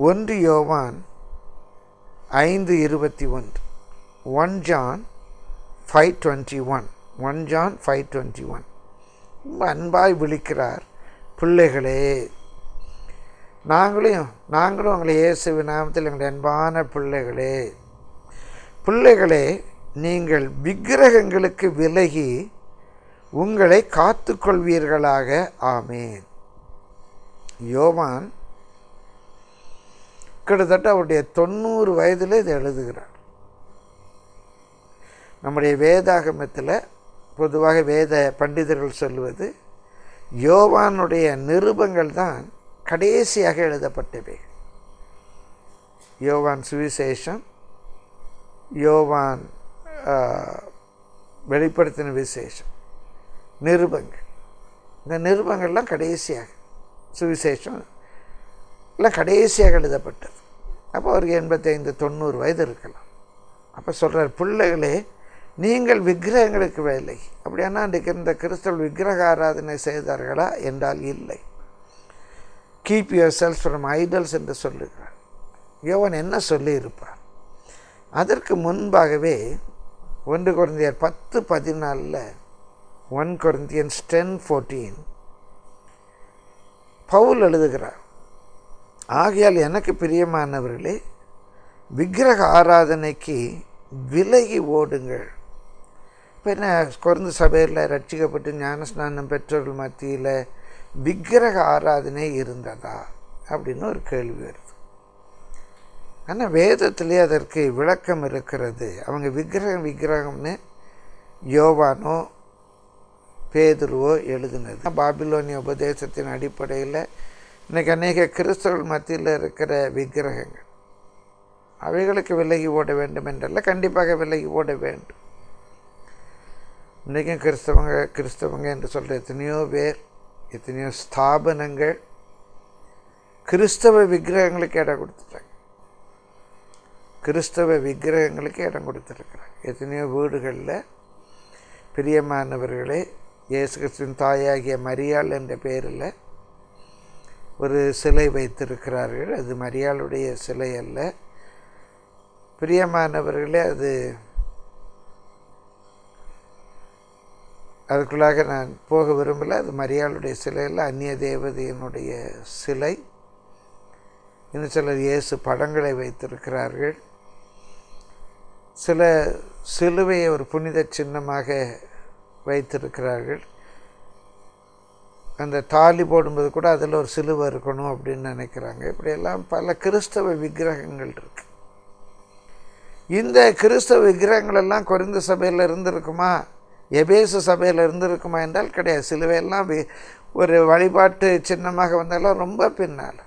ஒன்று யோவான் ஐந்து இருபத்தி ஒன்று one John five twenty one one John five twenty one ரொம்ப அன்பாய் விழிக்கிறார். பிள்ளைகளே, நாங்களும் நாங்களும் உங்களை இயேசுவி நாமத்தில் எங்களுடைய அன்பான பிள்ளைகளே பிள்ளைகளே நீங்கள் விக்கிரகங்களுக்கு விலகி உங்களை காத்துக்கொள்வீர்களாக. ஆமேன். யோவான் கிட்டத்தட்ட அவருடைய தொண்ணூறு வயதில் இதை எழுதுகிறார். நம்முடைய வேதாகமத்தில் பொதுவாக வேத பண்டிதர்கள் சொல்லுவது யோவானுடைய நிருபங்கள் தான் கடைசியாக எழுதப்பட்டவை. யோவான் சுவிசேஷம், யோவான் வெளிப்படுத்தின விசேஷம், நிருபங்கள், இந்த நிருபங்கள்லாம் கடைசியாக, சுவிசேஷம் எல்லாம் கடைசியாக எழுதப்பட்டது. அப்போ அவருக்கு எண்பத்தைந்து தொண்ணூறு வயது இருக்கலாம். அப்போ சொல்கிறார், பிள்ளைகளே நீங்கள் விக்கிரகங்களுக்கு வேலை. அப்படியானா இன்றைக்கு இந்த கிறிஸ்தவ விக்கிரக ஆராதனை செய்தார்களா என்றால் இல்லை. Keep yourself from idols என்று சொல்லுகிறார். யோவான் என்ன சொல்லியிருப்பார்? அதற்கு முன்பாகவே ஒன்று கொரிந்தியர் பத்து பதினாலில் ஒன் கொரிந்தியன்ஸ் டென் ஃபோர்டீன் பவுல் எழுதுகிறார், ஆகையால் எனக்கு பிரியமானவர்களே விக்கிரக ஆராதனைக்கு விலகி ஓடுங்கள். இப்போ என்ன, குறைந்த சபையில் ரட்சிக்கப்பட்டு ஞானஸ்நானம் பெற்றோர்கள் மத்தியில் விக்கிரக ஆராதனை இருந்ததா அப்படின்னு ஒரு கேள்வி வருது. ஆனால் வேதத்திலே அதற்கு விளக்கம் இருக்கிறது. அவங்க விக்கிரகம் விக்கிரகம்னு யோவானோ பேதுருவோ எழுதுனது பாபிலோனிய உபதேசத்தின் அடிப்படையில் இன்றைக்கி அநேக கிறிஸ்தவர்கள் மத்தியில் இருக்கிற விக்கிரகங்கள், அவைகளுக்கு விலகி ஓட வேண்டும் என்றல்ல, கண்டிப்பாக விலகி ஓட வேண்டும். இன்றைக்கும் கிறிஸ்தவங்க கிறிஸ்தவங்க என்று சொல்கிற எத்தனையோ பேர், எத்தனையோ ஸ்தாபனங்கள் கிறிஸ்தவ விக்கிரகங்களுக்கு இடம் கொடுத்துட்டாங்க, கிறிஸ்தவ விக்கிரகங்களுக்கு இடம் கொடுத்துருக்குறாங்க. எத்தனையோ வீடுகளில் பிரியமானவர்களே இயேசு கிறிஸ்துவின் தாயாகிய மரியாள் என்ற பேரில் ஒரு சிலை வைத்திருக்கிறார்கள். அது மரியாளுடைய சிலை அல்ல பிரியமானவர்களே. அது அதுக்குள்ளாக நான் போக விரும்பலை. அது மரியாளுடைய சிலையில் அந்நிய தேவதையினுடைய சிலை, இன்னும் சிலர் இயேசு படங்களை வைத்திருக்கிறார்கள். சில சிலுவையை ஒரு புனித சின்னமாக வைத்திருக்கிறார்கள். அந்த தாலி போடும்போது கூட அதில் ஒரு சிலுவை இருக்கணும் அப்படின்னு நினைக்கிறாங்க. இப்படியெல்லாம் பல கிறிஸ்தவ விக்கிரகங்கள் இருக்குது. இந்த கிறிஸ்தவ விக்கிரகங்களெல்லாம் கொரிந்த சபையில் இருந்திருக்குமா, எபேசு சபையில் இருந்திருக்குமா என்றால் கிடையாது. சிலுவையெல்லாம் ஒரு வழிபாட்டு சின்னமாக வந்தாலும் ரொம்ப பின்னால்.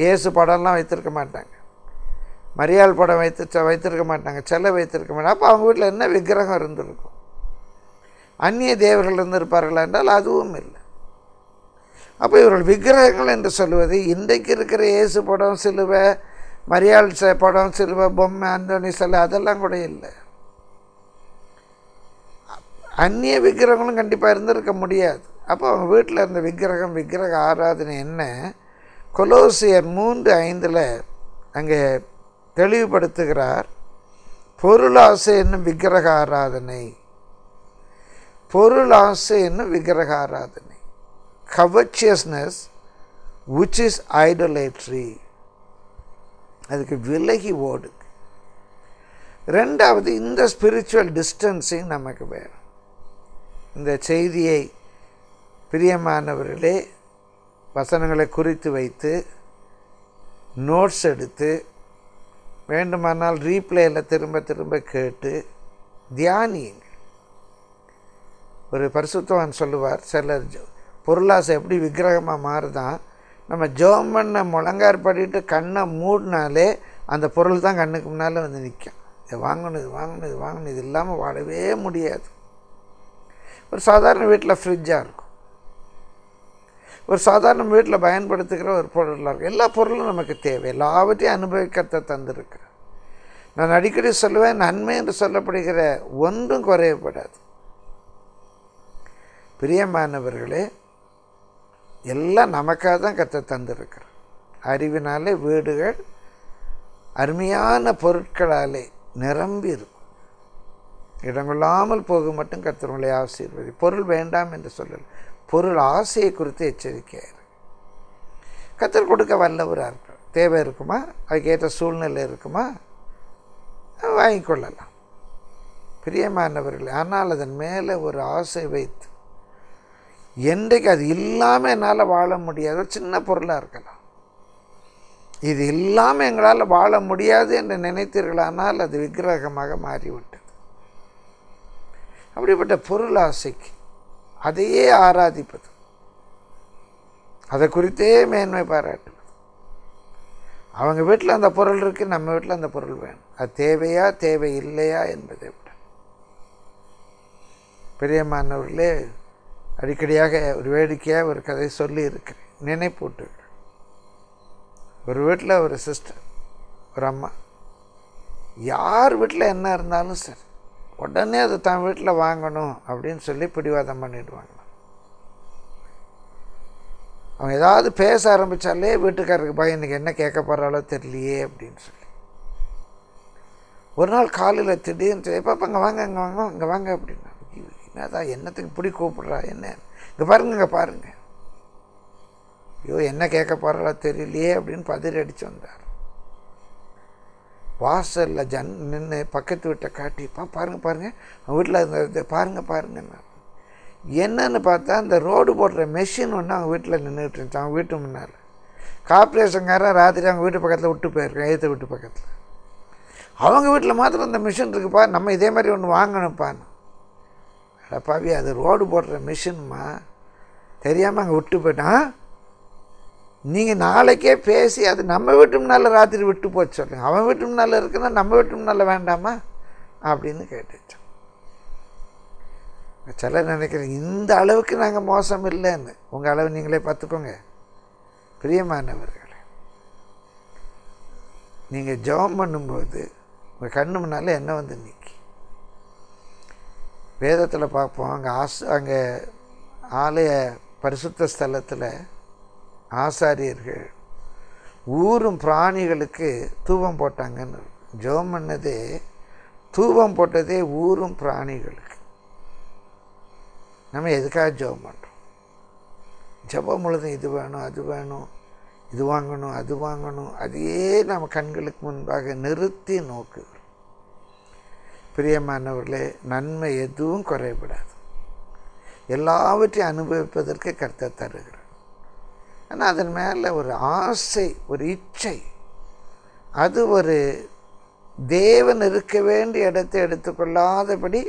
இயேசு படம்லாம் வைத்திருக்க மாட்டாங்க, மரியாள் படம் வைத்து வைத்திருக்க மாட்டாங்க, செலை வைத்திருக்க மாட்டாங்க. அப்போ அவங்க வீட்டில் என்ன விக்கிரகம் இருந்திருக்கும்? அந்நிய தேவர்கள் இருந்திருப்பார்களா என்றால் அதுவும் இல்லை. அப்போ இவர்கள் விக்கிரகங்கள் என்று சொல்லுவது இன்றைக்கு இருக்கிற இயேசு படம், சிலுவை, மரியாள் படம், சிலுவை பொம்மை, அந்தோனி சிலை அதெல்லாம் கூட இல்லை. அந்நிய விக்கிரகங்களும் கண்டிப்பாக இருந்திருக்க முடியாது. அப்போ அவங்க வீட்டில் இருந்த விக்கிரகம் விக்கிரக ஆராதனை என்ன? கொலோசியர் மூன்று ஐந்தில் அங்கே தெளிவுபடுத்துகிறார், பொருளாசை என்னும் விக்கிரக ஆராதனை, பொருளாசை என்னும் விக்கிரக ஆராதனை, கவர்ச்சியஸ்னஸ் விச் இஸ் ஐடோலேட்ரி, அதுக்கு விலகி ஓடு. ரெண்டாவது, இந்த ஸ்பிரிச்சுவல் டிஸ்டன்ஸிங் நமக்கு வேணும். இந்த செய்தியை பிரியமானவர்களே வசனங்களை குறித்து வைத்து நோட்ஸ் எடுத்து வேண்டுமானால் ரீப்ளேயில் திரும்ப திரும்ப கேட்டு தியானியுங்கள். ஒரு பரிசுத்தவான் சொல்லுவார், சிலர் பொருளாசை எப்படி விக்கிரகமாக மாறுதான், நம்ம ஜெர்மனை முழங்கார் படிட்டு கண்ணை மூடினாலே அந்த பொருள் தான் கண்ணுக்கு முன்னால் வந்து நிற்கும். இதை வாங்கணும், இது வாங்கணும், இது வாங்கணும், இது இல்லாமல் வாழவே முடியாது. ஒரு சாதாரண வீட்டில் ஃப்ரிட்ஜாக இருக்கும், ஒரு சாதாரண வீட்டில் பயன்படுத்துகிற ஒரு பொருளாக இருக்கும். எல்லா பொருளும் நமக்கு தேவை, எல்லாவற்றையும் அனுபவிக்கிறத தந்திருக்கு. நான் அடிக்கடி சொல்லுவேன், நன்மை என்று சொல்லப்படுகிற ஒன்றும் குறையப்படாது. பிரியமானவர்களே, எல்லாம் நமக்காக தான் கற்று தந்திருக்கிறோம். அறிவினாலே வீடுகள் அருமையான பொருட்களாலே நிரம்பி இருக்கும். இடங்கொள்ளாமல் போக மட்டும் கர்த்தர்களை ஆசீர்வதி. பொருள் வேண்டாம் என்று சொல்லல, பொருள் ஆசையை குறித்து எச்சரிக்கையாக இருக்கு. கர்த்தர் கொடுக்க வல்லவராக இருக்கிறார். தேவை இருக்குமா, அதுக்கேற்ற சூழ்நிலை இருக்குமா, வாங்கிக்கொள்ளலாம். பிரியமானவர்கள், ஆனால் அதன் மேலே ஒரு ஆசை வைத்து என்றைக்கு அது இல்லாமல் என்னால் வாழ முடியாத சின்ன பொருளாக இருக்கலாம். இது இல்லாமல் எங்களால் வாழ முடியாது என்று நினைத்தீர்களானால் அது விக்கிரகமாக மாறிவிட்டது. அப்படிப்பட்ட பொருள் ஆசைக்கு அதையே ஆராதிப்பது, அதை குறித்தே மேன்மை பாராட்டுவது. அவங்க வீட்டில் அந்த பொருள் இருக்குது, நம்ம வீட்டில் அந்த பொருள் வேணும். அது தேவையா தேவை இல்லையா என்பதை விட, பிரியமானவர்களே, அடிக்கடியாக ஒரு வேடிக்கையாக ஒரு கதை சொல்லி இருக்கிறேன், நினைப்பூட்டு. ஒரு வீட்டில் ஒரு சிஸ்டர், ஒரு அம்மா, யார் வீட்டில் என்ன இருந்தாலும் சரி உடனே அது தான் வீட்டில் வாங்கணும் அப்படின்னு சொல்லி பிடிவாதம் பண்ணிவிடுவாங்க. அவங்க ஏதாவது பேச ஆரம்பித்தாலே வீட்டுக்காரருக்கு பாய், இன்றைக்கி என்ன கேட்க போகிறாலோ தெரியலையே அப்படின்னு சொல்லி ஒரு நாள் காலையில் திடீர்னு எப்போ அப்போ அங்கே வாங்க அங்கே வாங்க அங்கே வாங்க அப்படின்னா, என்னதான் என்னத்துக்கு இப்படி கூப்பிட்றா, என்ன இங்கே பாருங்க இங்கே பாருங்கள், ஐயோ என்ன கேட்க போகிறாலோ தெரியலையே அப்படின்னு பதறி அடித்து வந்தார். வாசலில் ஜன் நின்று பக்கத்து வீட்டை காட்டி, பா பாருங்கள் பாருங்கள் அவங்க வீட்டில் இருந்த பாருங்கள் பாருங்கன்னு என்னன்னு பார்த்தா, அந்த ரோடு போடுற மெஷின் ஒன்று அவங்க வீட்டில் நின்றுட்டு இருந்துச்சு. அவங்க வீட்டு முன்னால் கார்பரேஷன்காரன் ராத்திரி அவங்க வீட்டு பக்கத்தில் விட்டு போயிருக்கேன், ஏற்ற வீட்டு பக்கத்தில். அவங்க வீட்டில் மாத்திரம் அந்த மிஷின் இருக்குப்பா, நம்ம இதே மாதிரி ஒன்று வாங்கணும்ப்பான்னு. அடப்பாவி, அது ரோடு போடுற மிஷின்மா, தெரியாமல் அங்கே விட்டு போயிட்டான், நீங்கள் நாளைக்கே பேசி அது நம்ம வீட்டு முன்னால் ராத்திரி விட்டு போச்சு சொல்லுங்க. அவன் வீட்டு முன்னால் இருக்குன்னா நம்ம வீட்டு முன்னால் வேண்டாமா அப்படின்னு கேட்டுச்சான். சில நினைக்கிறேன், இந்த அளவுக்கு நாங்கள் மோசம் இல்லைன்னு. உங்கள் அளவு நீங்களே பார்த்துக்கோங்க. பிரியமானவர்களே, நீங்கள் ஜெபம் பண்ணும்போது உங்கள் கண்ணு முன்னால் என்ன வந்து நிற்கி, வேதத்தில் பார்ப்போம், அங்கே ஆஸ் அங்கே ஆலய பரிசுத்த ஸ்தலத்தில் ஆசாரியர்கள் ஊரும் பிராணிகளுக்கு தூபம் போட்டாங்கன்னு. ஜெபம் பண்ணதே, தூபம் போட்டதே ஊரும் பிராணிகளுக்கு. நம்ம எதுக்காக ஜெபம் பண்ணுறோம்? ஜெபம் முழுதும் இது வேணும் அது வேணும், இது வாங்கணும் அது வாங்கணும், அதையே நம்ம கண்களுக்கு முன்பாக நிறுத்தி நோக்குகிறோம். பிரியமானவர்களே, நன்மை எதுவும் குறைபடாது. எல்லாவற்றையும் அனுபவிப்பதற்கு கர்த்தர் தருகிறார். ஆனால் அதன் மேலே ஒரு ஆசை, ஒரு இச்சை, அது ஒரு தேவன் இருக்க வேண்டிய இடத்தை எடுத்துக்கொள்ளாதபடி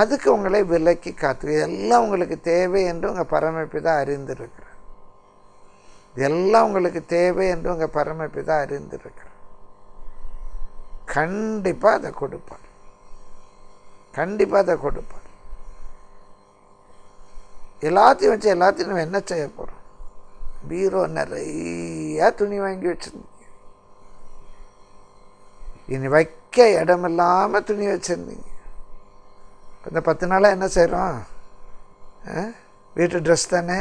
அதுக்கு உங்களை விலக்கி காத்து. இதெல்லாம் உங்களுக்கு தேவை என்று உங்கள் பரமபிதா அறிந்திருக்கிறார். இதெல்லாம் உங்களுக்கு தேவை என்று உங்கள் பரமபிதா அறிந்திருக்கிறார். கண்டிப்பாக அதை கொடுப்பார், கண்டிப்பாக அதை கொடுப்பார். எல்லாத்தையும் வச்சு எல்லாத்தையும் நம்ம என்ன செய்ய போகிறோம்? பீரோ நிறையா துணி வாங்கி வச்சுருந்தீங்க, இனி வைக்க இடமில்லாமல் துணி வச்சுருந்தீங்க. இந்த பத்து நாளாக என்ன செய்கிறோம்? வீட்டு ட்ரெஸ் தானே,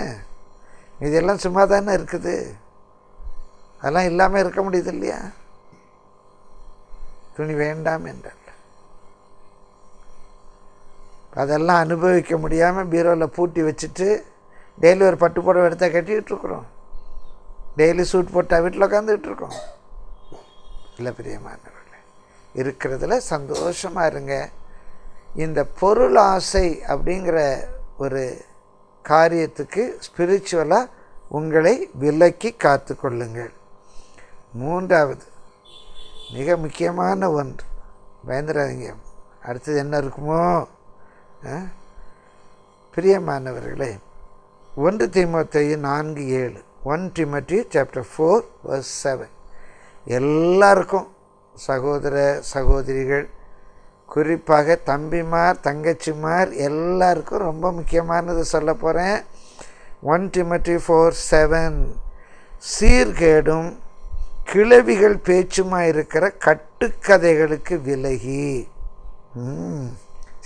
இதெல்லாம் சும்மா தானே இருக்குது, அதெல்லாம் இல்லாமல் இருக்க முடியுது இல்லையா? துணி வேண்டாம் என்றால் அதெல்லாம் அனுபவிக்க முடியாமல் பீரோவில் பூட்டி வச்சுட்டு டெய்லி ஒரு பட்டு புடவை எடுத்தால் கட்டிக்கிட்டுருக்குறோம், டெய்லி சூட் போட்டால் வீட்டில் உட்காந்துக்கிட்டுருக்கோம். இல்லை பிரியமானவர்களே, இருக்கிறதுல சந்தோஷமாக இருங்க. இந்த பொருள் ஆசை அப்படிங்கிற ஒரு காரியத்துக்கு ஸ்பிரிச்சுவலாக உங்களை விலக்கி காத்து கொள்ளுங்கள். மூன்றாவது மிக முக்கியமான ஒன்று, பயந்துடாதீங்க, அடுத்தது என்ன இருக்குமோ. பிரியமானவர்களே, ஒன்று தீமோத்தேயு நான்கு ஏழு, first Timothy chapter four verse seven. எல்லாருக்கும் சகோதர சகோதரிகள், குறிப்பாக தம்பிமார் தங்கச்சிமார் எல்லாருக்கும் ரொம்ப முக்கியமானது சொல்ல போகிறேன். first Timothy four seven. சீர்கேடும் கிளவிகள் பேச்சுமாக இருக்கிற கட்டுக்கதைகளுக்கு விலகி.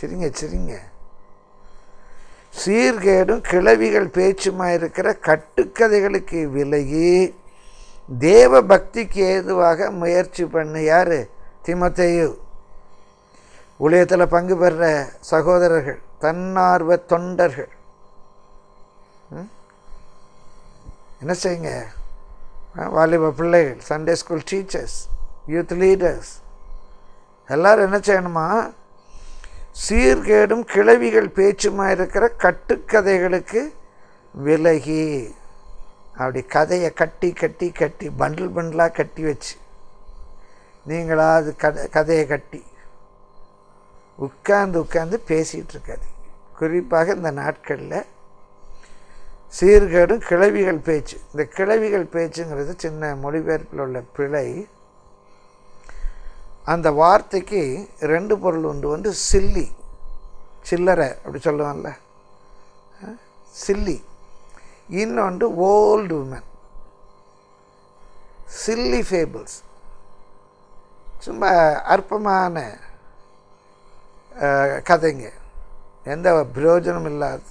சரிங்க சரிங்க சீர்கேடும் கிளவிகள் பேச்சுமாக இருக்கிற கட்டுக்கதைகளுக்கு விலகி தேவ பக்திக்கு ஏதுவாக முயற்சி பண்ண. யார்? தீமோத்தேயு. ஊழியத்தில் பங்கு பெற சகோதரர்கள், தன்னார்வ தொண்டர்கள், என்ன செய்யுங்க? வாலிப பிள்ளைகள், Sunday school teachers, youth leaders எல்லோரும் என்ன செய்யணுமா? சீர்கேடும் கிளவிகள் பேச்சுமாக இருக்கிற கட்டுக்கதைகளுக்கு விலகி. அப்படி கதையை கட்டி கட்டி கட்டி பண்டில் பண்டிலாக கட்டி வச்சு நீங்களா அது கதை கதையை கட்டி உட்கார்ந்து உட்கார்ந்து பேசிகிட்ருக்காது. குறிப்பாக இந்த நாட்களில் சீர்கேடும் கிளவிகள் பேச்சு. இந்த கிளவிகள் பேச்சுங்கிறது சின்ன மொழிபெயர்ப்பில் உள்ள பிழை. அந்த வார்த்தைக்கு ரெண்டு பொருள் உண்டு. வந்து சில்லி, சில்லறை அப்படி சொல்லுவாங்கள்ல, சில்லி. இன்னொன்று ஓல்டு உமன். சில்லி ஃபேபிள்ஸ், சும்மா அற்பமான கதைங்க, எந்த பிரயோஜனம் இல்லாது.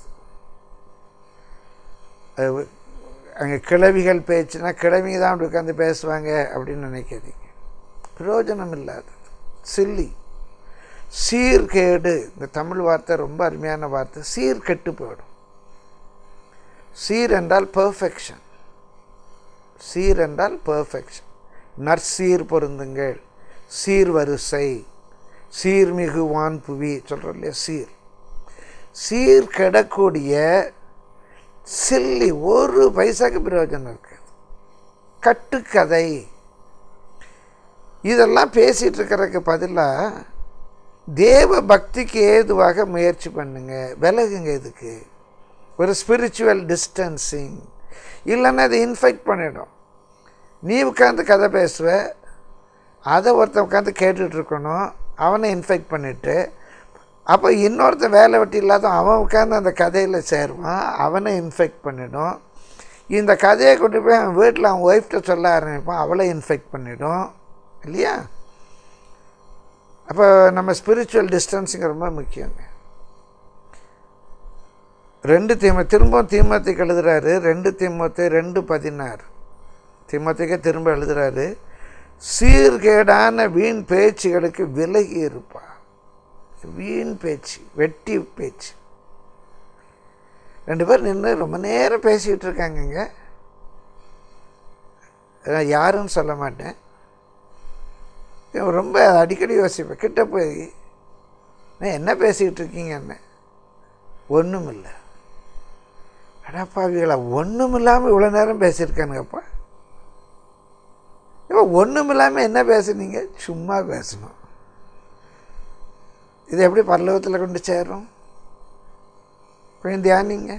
அங்கே கிளவிகள் பேச்சுனா கிளவிங்க தான் அப்படி உட்காந்து பேசுவாங்க அப்படின்னு நினைக்கிறீங்க. பிரயோஜனம் இல்லாது, சில்லி. சீர்கேடு, இந்த தமிழ் வார்த்தை ரொம்ப அருமையான வார்த்தை. சீர் கெட்டு போயிடும். சீர் என்றால் பர்ஃபெக்ஷன். சீர் என்றால் பர்ஃபெக்ஷன். நற்சீர் பொருந்துங்கள், சீர் வரிசை, சீர்மிகு வான் புவி சொல்கிறோம் இல்லையா? சீர் சீர் கெடக்கூடிய சில்லி, ஒரு பைசாக்கு பிரயோஜனம் இருக்குது. கட்டுக்கதை இதெல்லாம் பேசிகிட்டு இருக்கிறதுக்கு பதிலாக தேவ பக்திக்கு ஏதுவாக முயற்சி பண்ணுங்க. விலகுங்க. இதுக்கு ஒரு ஸ்பிரிச்சுவல் டிஸ்டன்சிங் இல்லைன்னா அதை இன்ஃபெக்ட் பண்ணிடும். நீ உட்காந்து கதை பேசுவ, அதை ஒருத்தன் உட்காந்து கேட்டுட்ருக்கணும், அவனை இன்ஃபெக்ட் பண்ணிவிட்டு அப்போ இன்னொருத்தன் வேலை வெட்டி இல்லாத அவன் உட்காந்து அந்த கதையில் சேருவான், அவனை இன்ஃபெக்ட் பண்ணிடும். இந்த கதையை கொண்டு போய் அவன் வீட்டில் அவன் ஒய்ஃப்ட்ட சொல்ல ஆரம்பிப்பான், அவளை இன்ஃபெக்ட் பண்ணிடும் இல்லையா? அப்போ நம்ம ஸ்பிரிச்சுவல் டிஸ்டன்ஸுங்க ரொம்ப முக்கியங்க. ரெண்டு தீம திரும்பவும் தீமோத்தேயுக்கு எழுதுகிறாரு. ரெண்டு தீமோத்தேயு ரெண்டு பதினாறு தீமோத்தேயுக்கு திரும்ப எழுதுகிறாரு. சீர்கேடான வீண் பேச்சுகளுக்கு விலகி இருப்பா. வீண் பேச்சு, வெட்டி பேச்சு. ரெண்டு பேர் நின்று ரொம்ப நேரம் பேசிக்கிட்டு இருக்காங்கங்க. நான் யாருன்னு சொல்ல மாட்டேன், ரொம்ப அடிக்கடி யோசிப்பேன். கிட்ட போய் நான் என்ன பேசிக்கிட்டு இருக்கீங்க? என்ன ஒன்றுமில்லை. அடாப்பாவிகளா, ஒன்றும் இல்லாமல் இவ்வளோ நேரம் பேசியிருக்கானுங்கப்பா. இப்போ ஒன்றும் இல்லாமல் என்ன பேசுனீங்க? சும்மா பேசணும். இது எப்படி பரலோகத்தில் கொண்டு சேரும்? கொஞ்சம் தியானிங்க.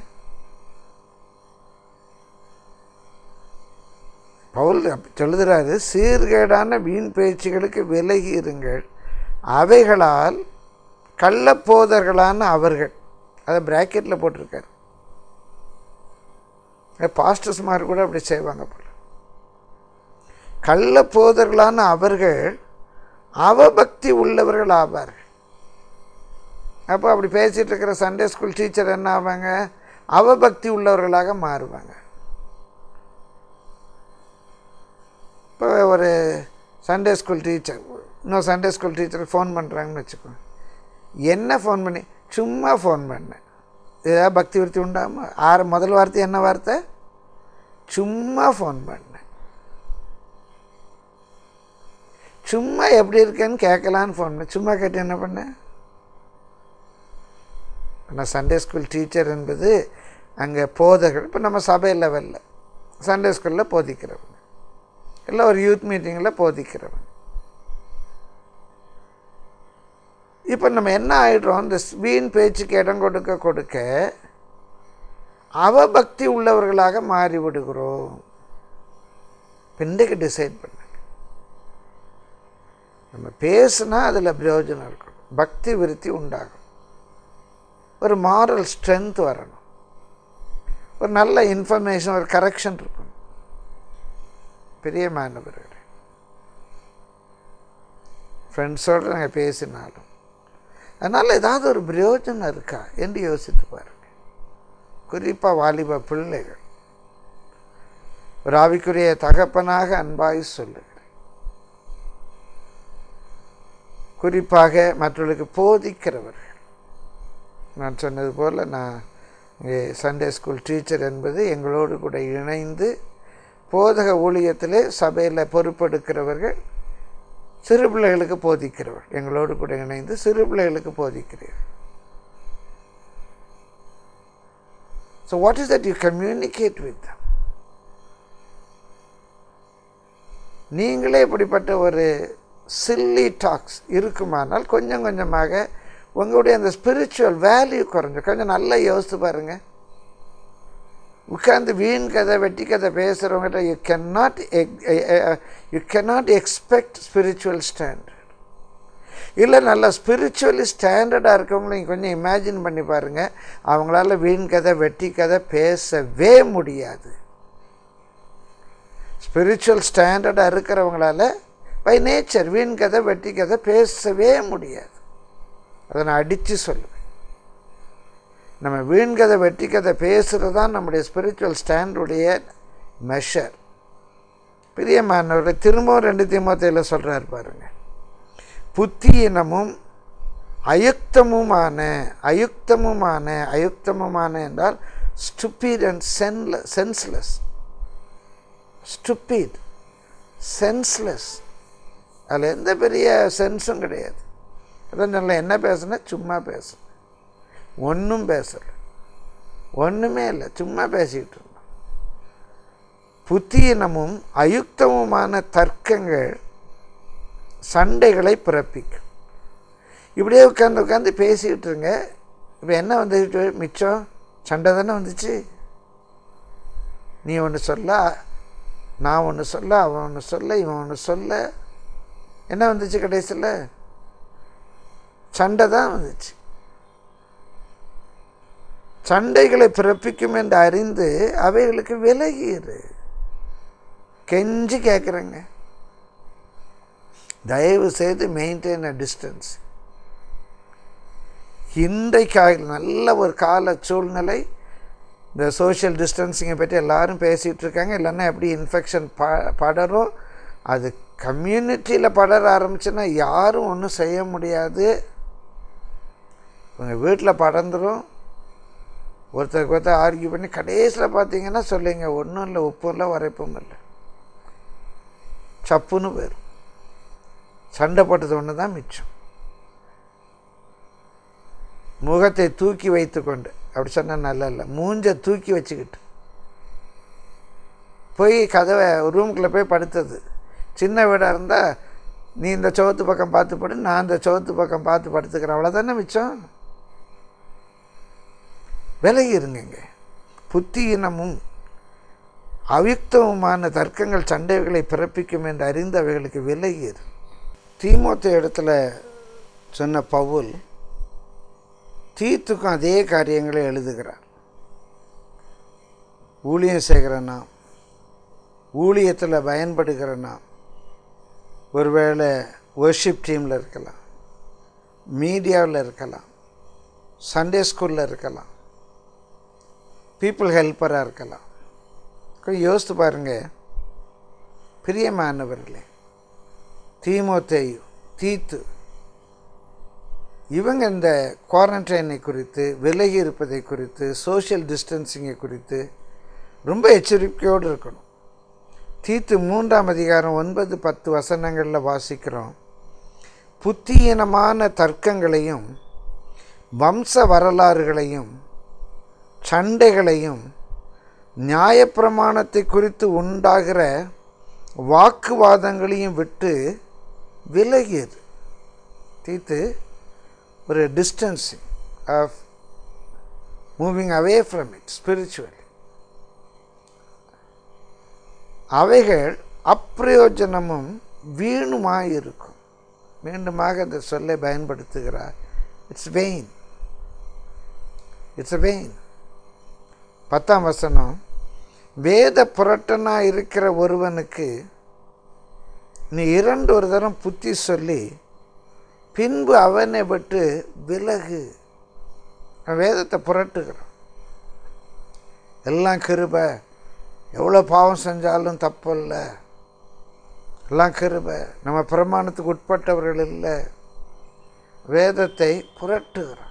பவுல் சொல்லுகிறாரு, சீர்கேடான வீண் பேச்சுகளுக்கு விலகி இருங்கள், அவைகளால் கள்ளப்போதர்களான அவர்கள். அதை பிராக்கெட்டில் போட்டிருக்காரு. பாஸ்டர்ஸ்மார் கூட அப்படி செய்வாங்க போல். கள்ளப்போதர்களான அவர்கள் அவபக்தி உள்ளவர்கள் ஆவார்கள். அப்போ அப்படி பேசிகிட்டு இருக்கிற சண்டே ஸ்கூல் டீச்சர் என்ன ஆவாங்க? அவபக்தி உள்ளவர்களாக மாறுவாங்க. இப்போ ஒரு சண்டே ஸ்கூல் டீச்சர், இன்னும் சண்டே ஸ்கூல் டீச்சருக்கு ஃபோன் பண்ணுறாங்கன்னு வச்சுக்கோங்க. என்ன ஃபோன் பண்ணி? சும்மா ஃபோன் பண்ணேன். ஏதாவது பக்தி விருத்தி உண்டாமா? ஆறு முதல் வார்த்தை என்ன வார்த்தை? சும்மா ஃபோன் பண்ணேன். சும்மா எப்படி இருக்கேன்னு கேட்கலான்னு ஃபோன் பண்ணேன். சும்மா கேட்டு என்ன பண்ணேன்? நான் சண்டே ஸ்கூல் டீச்சர் என்பது அங்கே போதகர். இப்போ நம்ம சபை லெவலில் சண்டே ஸ்கூலில் போதிக்கிறவங்க, இல்லை ஒரு யூத் மீட்டிங்கில் போதிக்கிறவங்க. இப்போ நம்ம என்ன ஆகிடுறோம்? இந்த வீண் பேச்சுக்கு இடம் கொடுக்க கொடுக்க அவபக்தி உள்ளவர்களாக மாறிவிடுகிறோம். பெண்ணுக்கு டிசைட் பண்ணுங்க. நம்ம பேசுனா அதில் பிரயோஜனம் இருக்கணும், பக்தி விருத்தி உண்டாகும், ஒரு மாரல் ஸ்ட்ரென்த் வரணும், ஒரு நல்ல இன்ஃபர்மேஷன், ஒரு கரெக்ஷன் இருக்கணும். பிரியமானவர்களே, ஃப்ரெண்ட்ஸோடு நாங்கள் பேசினாலும் அதனால் ஏதாவது ஒரு பிரயோஜனம் இருக்கா என்று யோசித்து பாருங்கள். குறிப்பாக வாலிப பிள்ளைகள், ஒரு ஆவிக்குரிய தகப்பனாக அன்பாய் சொல்லுகிறேன். குறிப்பாக மற்றவர்களுக்கு போதிக்கிறவர்கள், நான் சொன்னது போல் நான் இங்கே சண்டே ஸ்கூல் டீச்சர் என்பது எங்களோடு கூட இணைந்து போதக ஊழியத்திலே சபையில் பொறுப்பெடுக்கிறவர்கள், சிறு பிள்ளைகளுக்கு போதிக்கிறவர்கள், எங்களோடு கூட இணைந்து சிறு பிள்ளைகளுக்கு போதிக்கிறீர்கள். So what is that you communicate with them? நீங்களே இப்படிப்பட்ட ஒரு சில்லி டாக்ஸ் இருக்குமானால் கொஞ்சம் கொஞ்சமாக உங்களுடைய அந்த ஸ்பிரிச்சுவல் வேல்யூ குறைஞ்சு கொஞ்சம் நல்லா யோசித்து பாருங்கள். உட்காந்து வீண் கதை வெட்டி கதை பேசுகிறவங்ககிட்ட you cannot you cannot expect spiritual standard. இல்லை நல்லா ஸ்பிரிச்சுவலி ஸ்டாண்டர்டாக இருக்கவங்கள நீங்கள் கொஞ்சம் இமேஜின் பண்ணி பாருங்கள், அவங்களால வீண் கதை வெட்டி கதை பேசவே முடியாது. ஸ்பிரிச்சுவல் ஸ்டாண்டர்டாக இருக்கிறவங்களால பை நேச்சர் வீண் கதை வெட்டி கதை பேசவே முடியாது. அதை நான் அடித்து சொல்லுவேன். நம்ம வீண் கதை வெட்டி கதை பேசுகிறது தான் நம்முடைய ஸ்பிரிச்சுவல் ஸ்டாண்டர்டுடைய மெஷர். பிரியமானவர்களை, திரும்பவும் ரெண்டு தீமோத்தேயுவில் சொல்கிறார் பாருங்க, புத்தியினமும் அயுக்தமுமான அயுக்தமுமான அயுக்தமுமான என்றால் ஸ்டூபிட் அண்ட் சென்ல சென்ஸ்லெஸ் ஸ்டூபிட் சென்ஸ்லெஸ், அதில் எந்த பெரிய சென்ஸும் கிடையாது. அதான் நல்லா என்ன பேசுனா சும்மா பேசணும், ஒன்றும் பேசலை, ஒன்றுமே இல்லை, சும்மா பேசிக்கிட்டு இருந்தோம். புத்தியினமும் அயுக்தமுமான தர்க்கங்கள் சண்டைகளை பிறப்பிக்கும். இப்படியே உட்காந்து உட்காந்து பேசிக்கிட்டு இருங்க, இப்போ என்ன வந்துக்கிட்டு மிச்சம் சண்டை தானே வந்துச்சு. நீ ஒன்று சொல்ல, நான் ஒன்று சொல்ல, அவன் ஒன்று சொல்ல, இவன் ஒன்று சொல்ல, என்ன வந்துச்சு கடைசியில்? சண்டை தான் வந்துச்சு. சண்டைகளை பிறப்பிக்கும் என்று அறிந்து அவைகளுக்கு விலகிடு. கெஞ்சி கேட்குறேங்க, தயவு செய்து மெயின்டைன் அ டிஸ்டன்ஸ். இன்றைக்காக நல்ல ஒரு கால சூழ்நிலை, இந்த சோஷியல் டிஸ்டன்ஸிங்கை பற்றி எல்லோரும் பேசிகிட்டு இருக்காங்க. இல்லைன்னா எப்படி இன்ஃபெக்ஷன் ப படரும் அது கம்யூனிட்டியில் படர ஆரம்பிச்சுன்னா யாரும் ஒன்றும் செய்ய முடியாது. உங்கள் வீட்டில் படர்ந்துடும். ஒருத்தருக்கு ஒருத்தர் ஆர்கியூ பண்ணி கடைசியில் பார்த்தீங்கன்னா சொல்லுங்க, ஒன்றும் இல்லை, உப்பும் இல்லை, உரைப்பும் இல்லை, சப்புன்னு போயிடும். சண்டை போட்டது ஒன்று தான் மிச்சம். முகத்தை தூக்கி வைத்து கொண்டு, அப்படி சொன்னால் நல்லா இல்லை, மூஞ்சை தூக்கி வச்சுக்கிட்டு போய் கதவை ரூமுக்குள்ளே போய் படுத்தது. சின்ன வீடாக இருந்தால் நீ இந்த சோத்து பக்கம் பார்த்து படு, நான் இந்த சோத்து பக்கம் பார்த்து படுத்துக்கிறேன், அவ்வளோதானே மிச்சம். விலகி இருங்க. புத்தியினமும் அயுக்தமுமான தர்க்கங்கள் சண்டைகளை பிறப்பிக்கும் என்று அறிந்து அவைகளுக்கு விலகிரு. தீமோத்தேயு இடத்துல சொன்ன பவுல் தீத்துக்கும் அதே காரியங்களை எழுதுகிறார். ஊழியம் செய்கிறனா, ஊழியத்தில் பயன்படுகிறனா, ஒருவேளை வர்ஷிப் டீமில் இருக்கலாம், மீடியாவில் இருக்கலாம், சண்டே ஸ்கூலில் இருக்கலாம், பீப்புள் ஹெல்ப்பராக இருக்கலாம். யோசித்து பாருங்கள் பிரியமானவர்களே, தீமோத்தேயு, தீத்து இவங்க இந்த குவாரண்டைனை குறித்து, விலகி இருப்பதை குறித்து, சோஷியல் டிஸ்டன்சிங்கை குறித்து ரொம்ப எச்சரிக்கையோடு இருக்கணும். தீத்து மூன்றாம் அதிகாரம் ஒன்பது பத்து வசனங்களில் வாசிக்கிறோம், புத்தியினமான தர்க்கங்களையும் வம்ச வரலாறுகளையும் சண்டைகளையும் நியாயப்பிரமாணத்தை குறித்து உண்டாகிற வாக்குவாதங்களையும் விட்டு விலகியது. தீத்து ஒரு distancing of moving away from it spiritually. அவைகள் அப்பிரயோஜனமும் வீணுமாய் இருக்கும். மீண்டுமாக அந்த சொல்லை பயன்படுத்துகிறார். It's vain, it's vain. பத்தாம் வசனம், வேத புரட்டனாக இருக்கிற ஒருவனுக்கு நீ இரண்டு ஒரு தரம் புத்தி சொல்லி பின்பு அவனை விட்டு விலகு. வேதத்தை புரட்டுகிறான். எல்லாம் கிருபை, எவ்வளோ பாவம் செஞ்சாலும் தப்பு இல்லை, எல்லாம் கிருபை, நம்ம பிரமாணத்துக்கு உட்பட்டவர்கள் இல்லை. வேதத்தை புரட்டுகிறான்.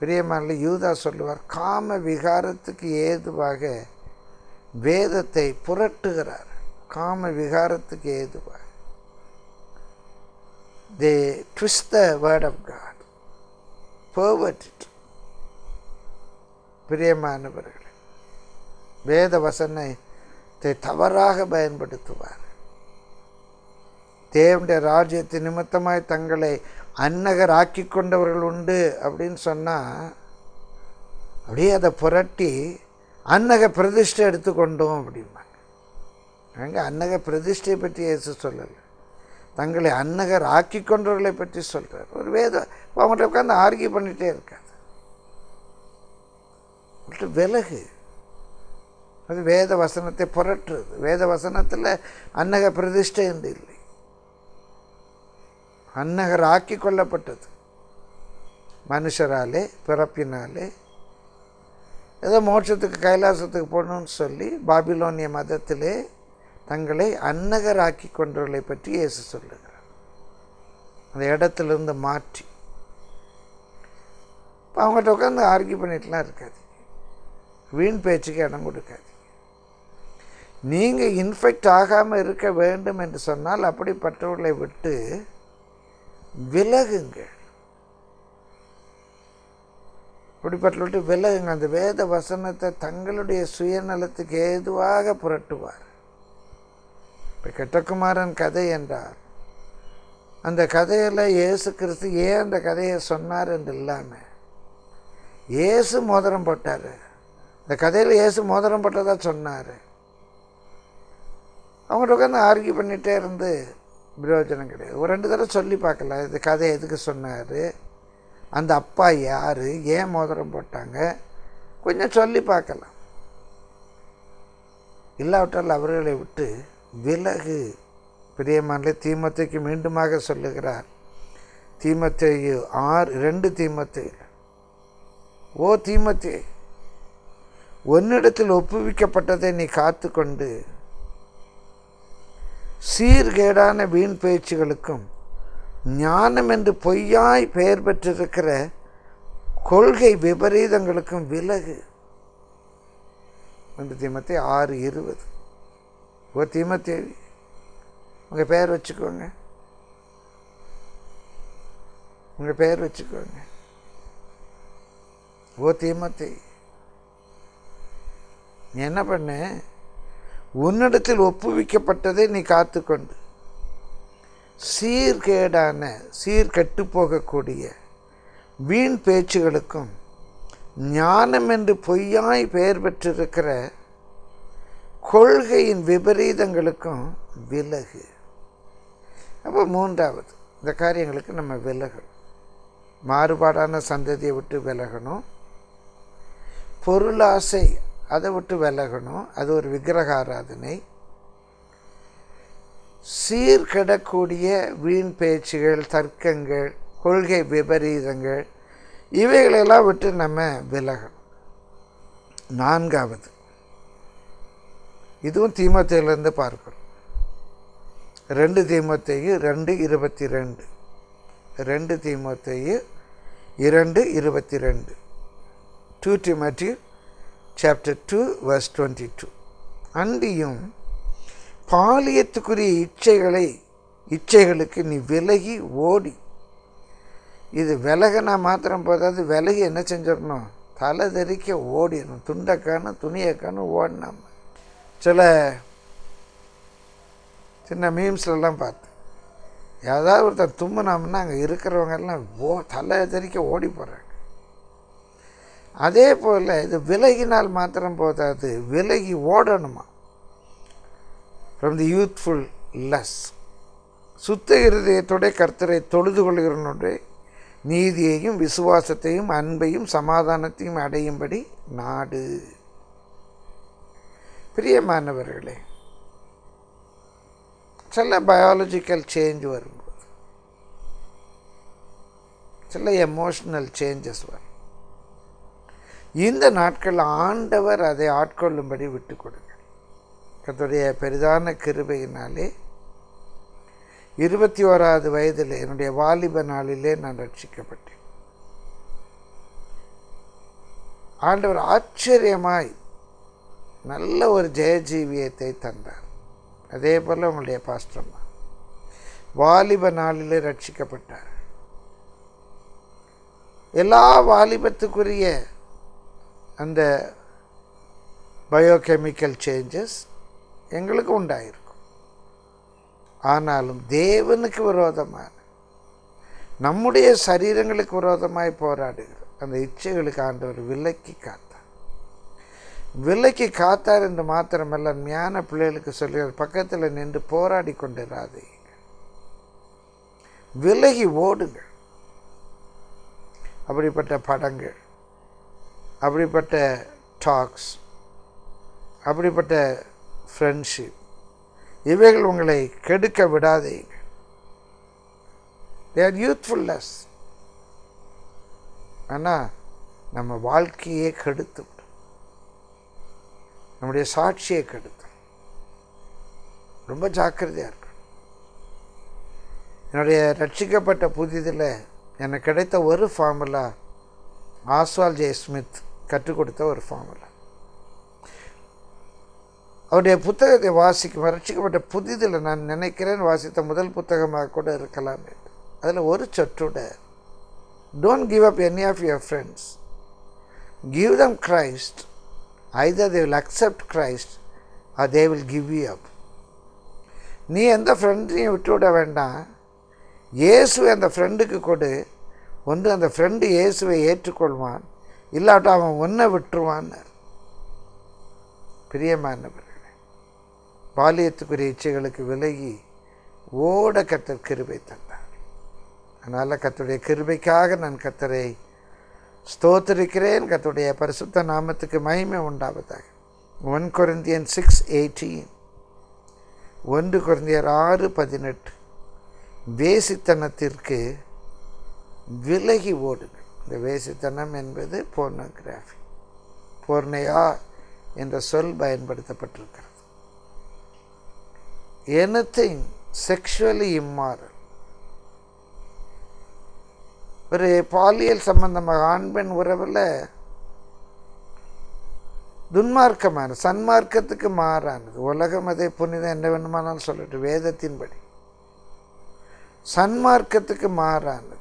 பிரியமான யூதா சொல்லுவார், காம விகாரத்துக்கு ஏதுவாக வேதத்தை புரட்டுகிறார். காம விகாரத்துக்கு ஏதுவாக they twist the word of God, pervert it. பிரியமானவர்களே, வேத வசனத்தை தவறாக பயன்படுத்துவார். தேவனுடைய ராஜ்யத்தை நிமித்தமாய் தங்களை அன்னகராக்கி கொண்டவர்கள் உண்டு அப்படின்னு சொன்னால், அப்படியே அதை புரட்டி அன்னக பிரதிஷ்டை எடுத்துக்கொண்டோம் அப்படிம்பாங்க. அங்கே அன்னக பிரதிஷ்டையை பற்றி இயேசு சொல்லலை, தங்களை அன்னகர் ஆக்கி கொண்டவர்களை பற்றி சொல்கிறார். ஒரு வேத அவங்கள்ட்ட உட்காந்து ஆர்கியூ பண்ணிகிட்டே இருக்காது, அவங்கள்ட்ட விலகு. அது வேத வசனத்தை புரட்டுறது. வேத வசனத்தில் அன்னக பிரதிஷ்டை என்று இல்லை, அன்னகர் ஆக்கி கொள்ளப்பட்டது மனுஷராலே பிறப்பினாலே. ஏதோ மோட்சத்துக்கு கைலாசத்துக்கு போகணும்னு சொல்லி பாபிலோனிய மதத்திலே தங்களை அன்னகராக்கி கொண்டவர்களை பற்றி இயேசு சொல்லுகிறார். அந்த இடத்துலேருந்து மாற்றி இப்போ அவங்கள்ட்ட உட்காந்து ஆர்கியூ பண்ணிட்டுலாம் இருக்காது, வீண் பேச்சுக்கு இடம் கொடுக்காது. நீங்கள் இன்ஃபெக்ட் ஆகாமல் இருக்க வேண்டும் என்று சொன்னால் அப்படிப்பட்டவர்களை விட்டு விலகுங்கள். அப்படிப்பட்டவர்கிட்ட விலகுங்கள். அந்த வேத வசனத்தை தங்களுடைய சுயநலத்துக்கு ஏதுவாக புரட்டுவார். இப்போ கெட்டகுமாரன் கதை என்றார். அந்த கதையில் இயேசு கிறிஸ்து ஏன் அந்த கதையை சொன்னார் என்று இல்லாமல் இயேசு மோதிரம் போட்டார். இந்த கதையில் இயேசு மோதிரம் போட்டதாக சொன்னார். அவங்கள்ட்ட உட்காந்து ஆர்கியூ பண்ணிகிட்டே இருந்து பிரயோஜனம் கிடையாது. ஒரு ரெண்டு தடவை சொல்லி பார்க்கலாம், இந்த கதையை எதுக்கு சொன்னார், அந்த அப்பா யார், ஏன் மோதிரம் போட்டாங்க, கொஞ்சம் சொல்லி பார்க்கலாம். இல்லாவிட்டால் அவர்களை விட்டு விலகு. பிரியமானே, தீமோத்தேயுக்கு மீண்டுமாக சொல்லுகிறார். தீமோத்தேயு ஆறு இரண்டு தீமோத்தேயு, ஓ தீமோத்தேயு, ஒன்னிடத்தில் ஒப்புவிக்கப்பட்டதை நீ காத்து கொண்டு சீர்கேடான வீண் பேச்சுகளுக்கும் ஞானம் என்று பொய்யாய் பெயர் பெற்றிருக்கிற கொள்கை விபரீதங்களுக்கும் விலகு. ஒன்று தீமோத்தேயு ஆறு இருபது. ஓ தீமோத்தேயு, உங்கள் பேர் வச்சுக்கோங்க, உங்கள் பேர் வச்சுக்கோங்க. ஓ தீமோத்தேயு, நீ என்ன பண்ணு, உன்னிடத்தில் ஒப்புவிக்கப்பட்டதை நீ காத்துக்கொண்டு சீர்கேடான சீர்கெட்டு போகக்கூடிய வீண் பேச்சுகளுக்கும் ஞானம் என்று பொய்யாய் பெயர் பெற்றிருக்கிற கொள்கையின் விபரீதங்களுக்கும் விலகு. அப்போ மூன்றாவது இந்த காரியங்களுக்கு நம்ம விலகணும். மாறுபாடான சந்ததியை விட்டு விலகணும், பொருளாசை அதை விட்டு விலகணும், அது ஒரு விக்கிரக ஆராதனை. சீர்கிடக்கூடிய வீண் பேச்சுகள், தர்க்கங்கள், கொள்கை விபரீதங்கள், இவைகளெல்லாம் விட்டு நம்ம விலகணும். நான்காவது, இதுவும் தீமோத்தேயிலிருந்து பார்க்கணும். ரெண்டு தீமோத்தேயு ரெண்டு இருபத்தி ரெண்டு, ரெண்டு தீமோத்தேயு இரண்டு இருபத்தி ரெண்டு, டூ தீமோத்தேயு chapter two verse twenty two. அன்றியும் பாலியத்துக்குரிய இச்சைகளை இச்சைகளுக்கு நீ விலகி ஓடி. இது விலகினா மாத்திரம் போதாது, விலகி என்ன செஞ்சிடணும், தலை தெரிக்க ஓடிடணும். துண்டைக்கான துணியைக்கான ஓடினாம சில சின்ன மீம்ஸ்லாம் பார்த்து ஏதாவது ஒருத்தன் தும்முனாம்னா அங்கே இருக்கிறவங்கெல்லாம் ஓ தலை தெரிக்க ஓடி போகிறாங்க. அதே போல் இது விலகினால் மாத்திரம் போதாது, விலகி ஓடணுமா. from the youthful lust. Suttayiradayatode kartharai toludhukoliranote neediyayum, visuvasatayum, anbayum, samadhanathayum adayumbadi naadu. Priyamanavargale, chala biological change varum, chala emotional changes varum. இந்த நாட்கள் ஆண்டவர் அதை ஆட்கொள்ளும்படி விட்டு கொடுங்கள். கர்த்தருடைய பெரிதான கிருபையினாலே இருபத்தி ஓராவது வயதில் என்னுடைய வாலிப நாளிலே நான் ரட்சிக்கப்பட்டேன். ஆண்டவர் ஆச்சரியமாய் நல்ல ஒரு ஜெய ஜீவியத்தை தந்தார். அதே போல் உங்களுடைய பாஸ்டர்மா வாலிப நாளிலே ரட்சிக்கப்பட்டார். எல்லா வாலிபத்துக்குரிய அந்த பயோகெமிக்கல் சேஞ்சஸ் எங்களுக்கு உண்டாயிருக்கும். ஆனாலும் தேவனுக்கு விரோதமான நம்முடைய சரீரங்களுக்கு விரோதமாய் போராடுகிற அந்த இச்சைகளுக்கு ஆண்டவர் விலக்கி காத்தார். விலக்கி காத்தார் என்று மாத்திரமல்ல, ஞான பிள்ளைகளுக்கு சொல்கிறார், பக்கத்தில் நின்று போராடி கொண்டிராதீங்க, விலகி ஓடுங்கள். அப்படிப்பட்ட படங்கள், அப்படிப்பட்ட டாக்ஸ், அப்படிப்பட்ட ஃப்ரெண்ட்ஷிப், இவைகள் உங்களை கெடுக்க விடாதீங்க. They are youthfulness. ஆனால் நம்ம வாழ்க்கையே கெடுத்து விடும், நம்முடைய சாட்சியை கெடுத்தும். ரொம்ப ஜாக்கிரதையாக இருக்கும். என்னுடைய ரட்சிக்கப்பட்ட புதிதில் எனக்கு கிடைத்த ஒரு ஃபார்முலா ஆஸ்வால் ஜெயஸ்மித் கற்றுக் கொடுத்த ஒரு ஃபார்முலா. அவருடைய புத்தகத்தை வாசிக்கும், ரட்சிக்கப்பட்ட புதிதில் நான் நினைக்கிறேன் வாசித்த முதல் புத்தகமாக கூட இருக்கலாம் என்று. அதில் ஒரு சொற்றோட, don't give up any of your friends, give them Christ, either they will accept Christ or they will give you up. நீ எந்த ஃப்ரெண்டையும் விட்டுவிட வேண்டாம், இயேசுவை அந்த ஃப்ரெண்டுக்கு கொடு. ஒன்று அந்த ஃப்ரெண்டு இயேசுவை ஏற்றுக்கொள்வான், இல்லாட்ட அவன் ஒன்றை விட்டுருவான்னு. பிரியமானவர்களே, பாலியத்துக்குரிய இச்சைகளுக்கு விலகி ஓட கர்த்தர் கிருபை தந்தார். அதனால் கர்த்தருடைய கிருபைக்காக நான் கர்த்தரை ஸ்தோத்திரிக்கிறேன். கர்த்தருடைய பரிசுத்த நாமத்துக்கு மகிமை உண்டாவதாக. ஒன்று கொரிந்தியன் சிக்ஸ் எயிட்டீன், ஒன்று கொரிந்தியர் ஆறு பதினெட்டு, வேசித்தனத்திற்கு விலகி ஓடுங்கள். இந்த வேசித்தனம் என்பது போர்னோகிராஃபி, போர்னையா என்ற சொல் பயன்படுத்தப்பட்டிருக்கிறது. எனிதிங் செக்ஷுவலி இம்மாரல், ஒரு பாலியல் சம்பந்தமாக ஆண் பெண் உறவில் துன்மார்க்கமான, சன்மார்க்கத்துக்கு மாறானது. உலகம் அதை புனிதம் என்ன வேணுமானாலும் சொல்லட்டு, வேதத்தின்படி சன்மார்க்கத்துக்கு மாறானது.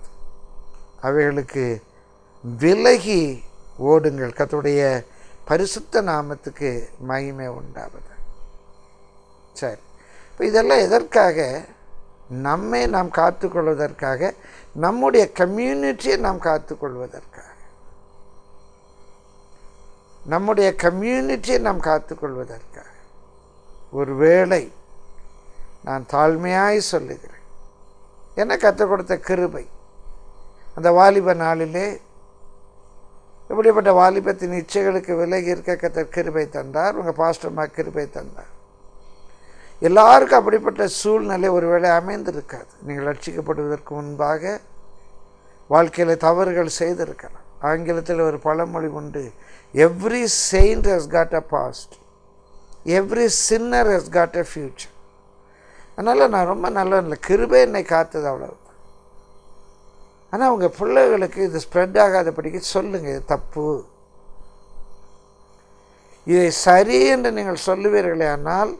அவைகளுக்கு விலகி ஓடுங்கள். கர்த்தருடைய பரிசுத்த நாமத்துக்கு மகிமை உண்டாவது. சரி, இப்போ இதெல்லாம் எதற்காக? நம்மை நாம் காத்துக்கொள்வதற்காக, நம்முடைய கம்யூனிட்டியை நாம் காத்துக்கொள்வதற்காக, நம்முடைய கம்யூனிட்டியை நாம் காத்துக்கொள்வதற்காக. ஒரு வேளை நான் தாழ்மையாய் சொல்லுகிறேன், என்ன கற்றுக் கொடுத்த கிருபை. அந்த வாலிப நாளிலே இப்படிப்பட்ட வாலிபத்தின் இச்சைகளுக்கு விலகி இருக்க கர்த்தர் கிருபை தந்தார். உங்கள் பாஸ்டர்மா கிருபை தந்தார். எல்லாருக்கும் அப்படிப்பட்ட சூழ்நிலை ஒருவேளை அமைந்திருக்காது. நீங்கள் ரட்சிக்கப்படுவதற்கு முன்பாக வாழ்க்கையில் தவறுகள் செய்திருக்கலாம். ஆங்கிலத்தில் ஒரு பழமொழி உண்டு, every saint has got a past, every sinner has got a future. அதனால் நான் ரொம்ப நல்லவன் இல்லை, கிருபை என்னை காத்தது அவ்வளவு. ஆனால் அவங்க பிள்ளைகளுக்கு இது ஸ்ப்ரெட் ஆகாதபடிக்கு சொல்லுங்கள், இது தப்பு. இதை சரி என்று நீங்கள் சொல்லுவீர்களே, ஆனால்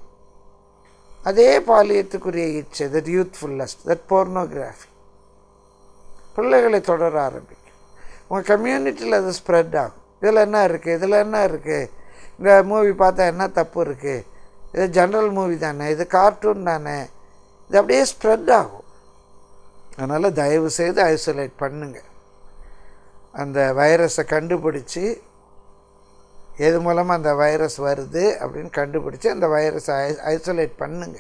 அதே பாலியத்துக்குரிய இச்சை, தட் யூத்ஃபுல்லஸ்ட், தட் போர்னோகிராஃபி பிள்ளைகளை தொடர ஆரம்பிக்கும். உங்கள் கம்யூனிட்டியில் அது ஸ்ப்ரெட் ஆகும். இதில் என்ன இருக்குது, இதில் என்ன இருக்குது, இந்த மூவி பார்த்தா என்ன தப்பு இருக்குது, இது ஜென்ரல் மூவி தானே, இது கார்ட்டூன் தானே, இது அப்படியே ஸ்ப்ரெட் ஆகும். அதனால் தயவு செய்து ஐசோலேட் பண்ணுங்கள். அந்த வைரஸை கண்டுபிடிச்சி எது மூலமாக அந்த வைரஸ் வருது அப்படின்னு கண்டுபிடிச்சி அந்த வைரஸை ஐ ஐசோலேட் பண்ணுங்க.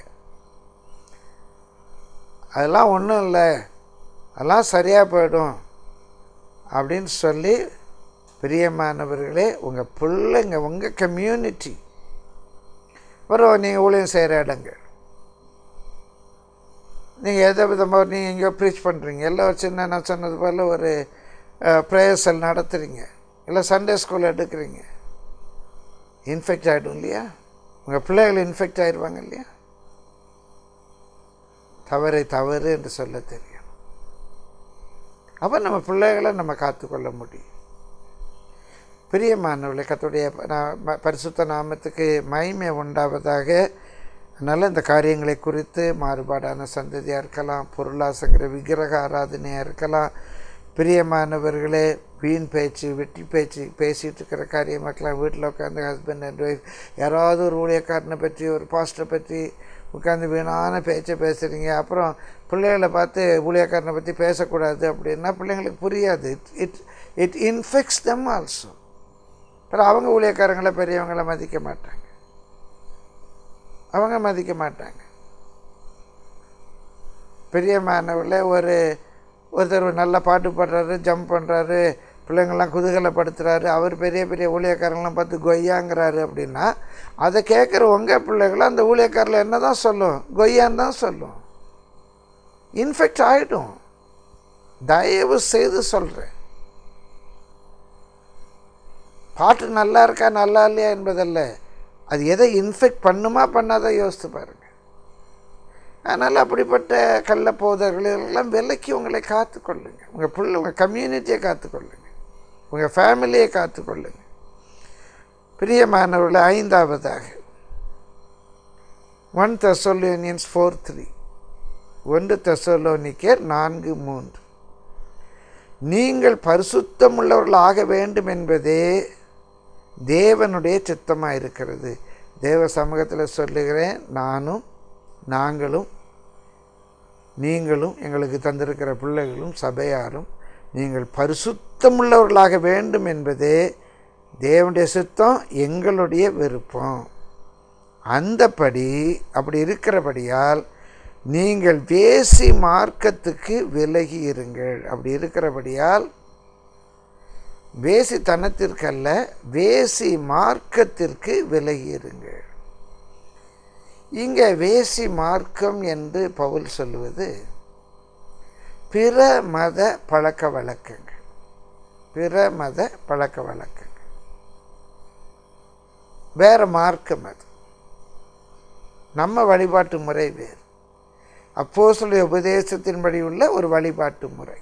அதெல்லாம் ஒன்றும் இல்லை, அதெல்லாம் சரியாக போயிடும் அப்படின்னு சொல்லி, பிரியமானவர்களே, உங்கள் பிள்ளைங்க, உங்கள் கம்யூனிட்டி, அப்புறம் நீங்கள் ஊழியம் செய்கிற இடங்க, நீங்கள் எதை விதமாக நீங்கள் எங்கேயோ ப்ரீச் பண்ணுறீங்க, எல்லாம் ஒரு சின்ன நான் சொன்னது போல் ஒரு ப்ரேயர்ஸல் நடத்துகிறீங்க, இல்லை சண்டே ஸ்கூலில் எடுக்கிறீங்க, இன்ஃபெக்ட் ஆகிடும் இல்லையா? உங்கள் பிள்ளைகள் இன்ஃபெக்ட் ஆகிடுவாங்க இல்லையா? தவறை தவறு என்று சொல்ல தெரியும். அப்போ நம்ம பிள்ளைகளை நம்ம காத்துக்கொள்ள முடியும். பிரியமானவர்களே, கர்த்தருடைய பரிசுத்த நாமத்துக்கு மகிமை உண்டாவதாக. அதனால் இந்த காரியங்களை குறித்து மாறுபாடான சந்ததியாக இருக்கலாம், பொருளாசங்கிற விக்கிரக ஆராதனையாக இருக்கலாம். பிரியமானவர்களே, வீண் பேச்சு, வெட்டி பேச்சு பேசிகிட்டு இருக்கிற காரியமாக இருக்கலாம். வீட்டில் உட்காந்து ஹஸ்பண்ட் அண்ட் ஒய்ஃப் யாராவது ஒரு ஊழியக்காரனை பற்றி, ஒரு பாஸ்டரை பற்றி உட்காந்து வீணான பேச்சை பேசுகிறீங்க. அப்புறம் பிள்ளைகளை பார்த்து ஊழியக்காரனை பற்றி பேசக்கூடாது அப்படின்னா பிள்ளைங்களுக்கு புரியாது. It it it infects them also. அப்புறம் அவங்க ஊழியக்காரங்களை பெரியவங்களை மதிக்க மாட்டாங்க, அவங்க மதிக்க மாட்டாங்க. பெரியமானவர்களே, ஒரு ஒருத்தர் நல்லா பாட்டு பாடுறாரு, ஜம்ப் பண்ணுறாரு, பிள்ளைங்கள்லாம் குதூகலப்படுத்துகிறாரு, அவர் பெரிய பெரிய ஊழியக்காரங்களாம் பார்த்து கொய்யாங்கிறாரு அப்படின்னா அதை கேட்குற உங்கள் பிள்ளைகளும் அந்த ஊழியக்காரில் என்ன தான் சொல்லும்? கொய்யான்னு தான் சொல்லும். இன்ஃபெக்ட் ஆகிடும். தயவு செய்து சொல்கிறேன், பாட்டு நல்லா இருக்கா நல்லா இல்லையா என்பதல்ல, அது எதை இன்ஃபெக்ட் பண்ணுமா பண்ணாத யோசித்து பாருங்கள். அதனால் அப்படிப்பட்ட கள்ள போதர்களெல்லாம் விலக்கி உங்களை காத்துக்கொள்ளுங்க. உங்கள் பிள்ளை, உங்கள் கம்யூனிட்டியை காத்துக்கொள்ளுங்க, உங்கள் ஃபேமிலியை காத்துக்கொள்ளுங்க. பிரியமானவர்களை, ஐந்தாவதாக ஒன் தெசலோனியன்ஸ் ஃபோர் த்ரீ ஒன்று தெசலோனிக்கேர் நான்கு மூன்று நீங்கள் பரிசுத்தமுள்ளவர்கள் ஆக வேண்டும் என்பதே தேவனுடைய சித்தமாக இருக்கிறது. தேவ சமூகத்தில் சொல்லுகிறேன், நானும் நாங்களும் நீங்களும் எங்களுக்கு தந்திருக்கிற பிள்ளைகளும் சபையாரும் நீங்கள் பரிசுத்தமுள்ளவர்களாக வேண்டும் என்பதே தேவனுடைய சித்தம், எங்களுடைய விருப்பம். அந்தபடி அப்படி இருக்கிறபடியால் நீங்கள் வேசி மார்க்கத்துக்கு விலகி இருங்கள். அப்படி இருக்கிறபடியால் வேசித்தனத்திற்கல்ல, வேசி மார்க்கத்திற்கு விலகி இருங்கள். இங்கே வேசி மார்க்கம் என்று பவுல் சொல்லுவது பிற மத பழக்க வழக்கங்கள், பிற மத பழக்க வழக்கங்கள், வேறு மார்க்கம் அது. நம்ம வழிபாட்டு முறை வேறு, அப்போஸ்தலருடைய உபதேசத்தின்படி உள்ள ஒரு வழிபாட்டு முறை.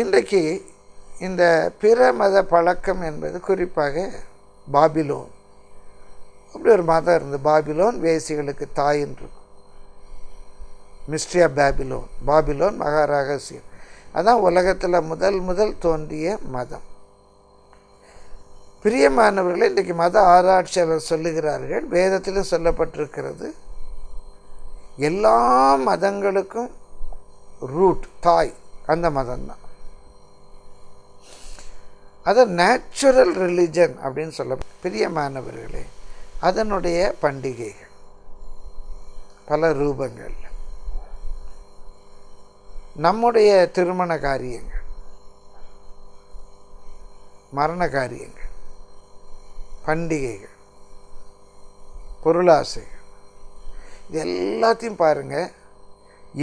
இன்றைக்கு இந்த பிற மத பழக்கம் என்பது குறிப்பாக பாபிலோன் அப்படி ஒரு மதம் இருந்து, பாபிலோன் வேசிகளுக்கு தாயின் இருக்கும், மிஸ்ட்ரி ஆஃப் பாபிலோன், பாபிலோன் மகாரகசியம். அதான் உலகத்தில் முதல் முதல் தோன்றிய மதம். பிரியமானவர்களே, இன்றைக்கு மத ஆராய்ச்சியாளர் சொல்லுகிறார்கள், வேதத்திலும் சொல்லப்பட்டிருக்கிறது, எல்லா மதங்களுக்கும் ரூட் தாய் அந்த மதம்தான். அது நேச்சுரல் ரிலிஜன் அப்படின்னு சொல்ல. பிரியமானவர்களே, அதனுடைய பண்டிகைகள் பல ரூபங்கள், நம்முடைய திருமண காரியங்கள், மரண காரியங்கள், பண்டிகைகள், பொருளாசைகள், இது எல்லாத்தையும் பாருங்கள்,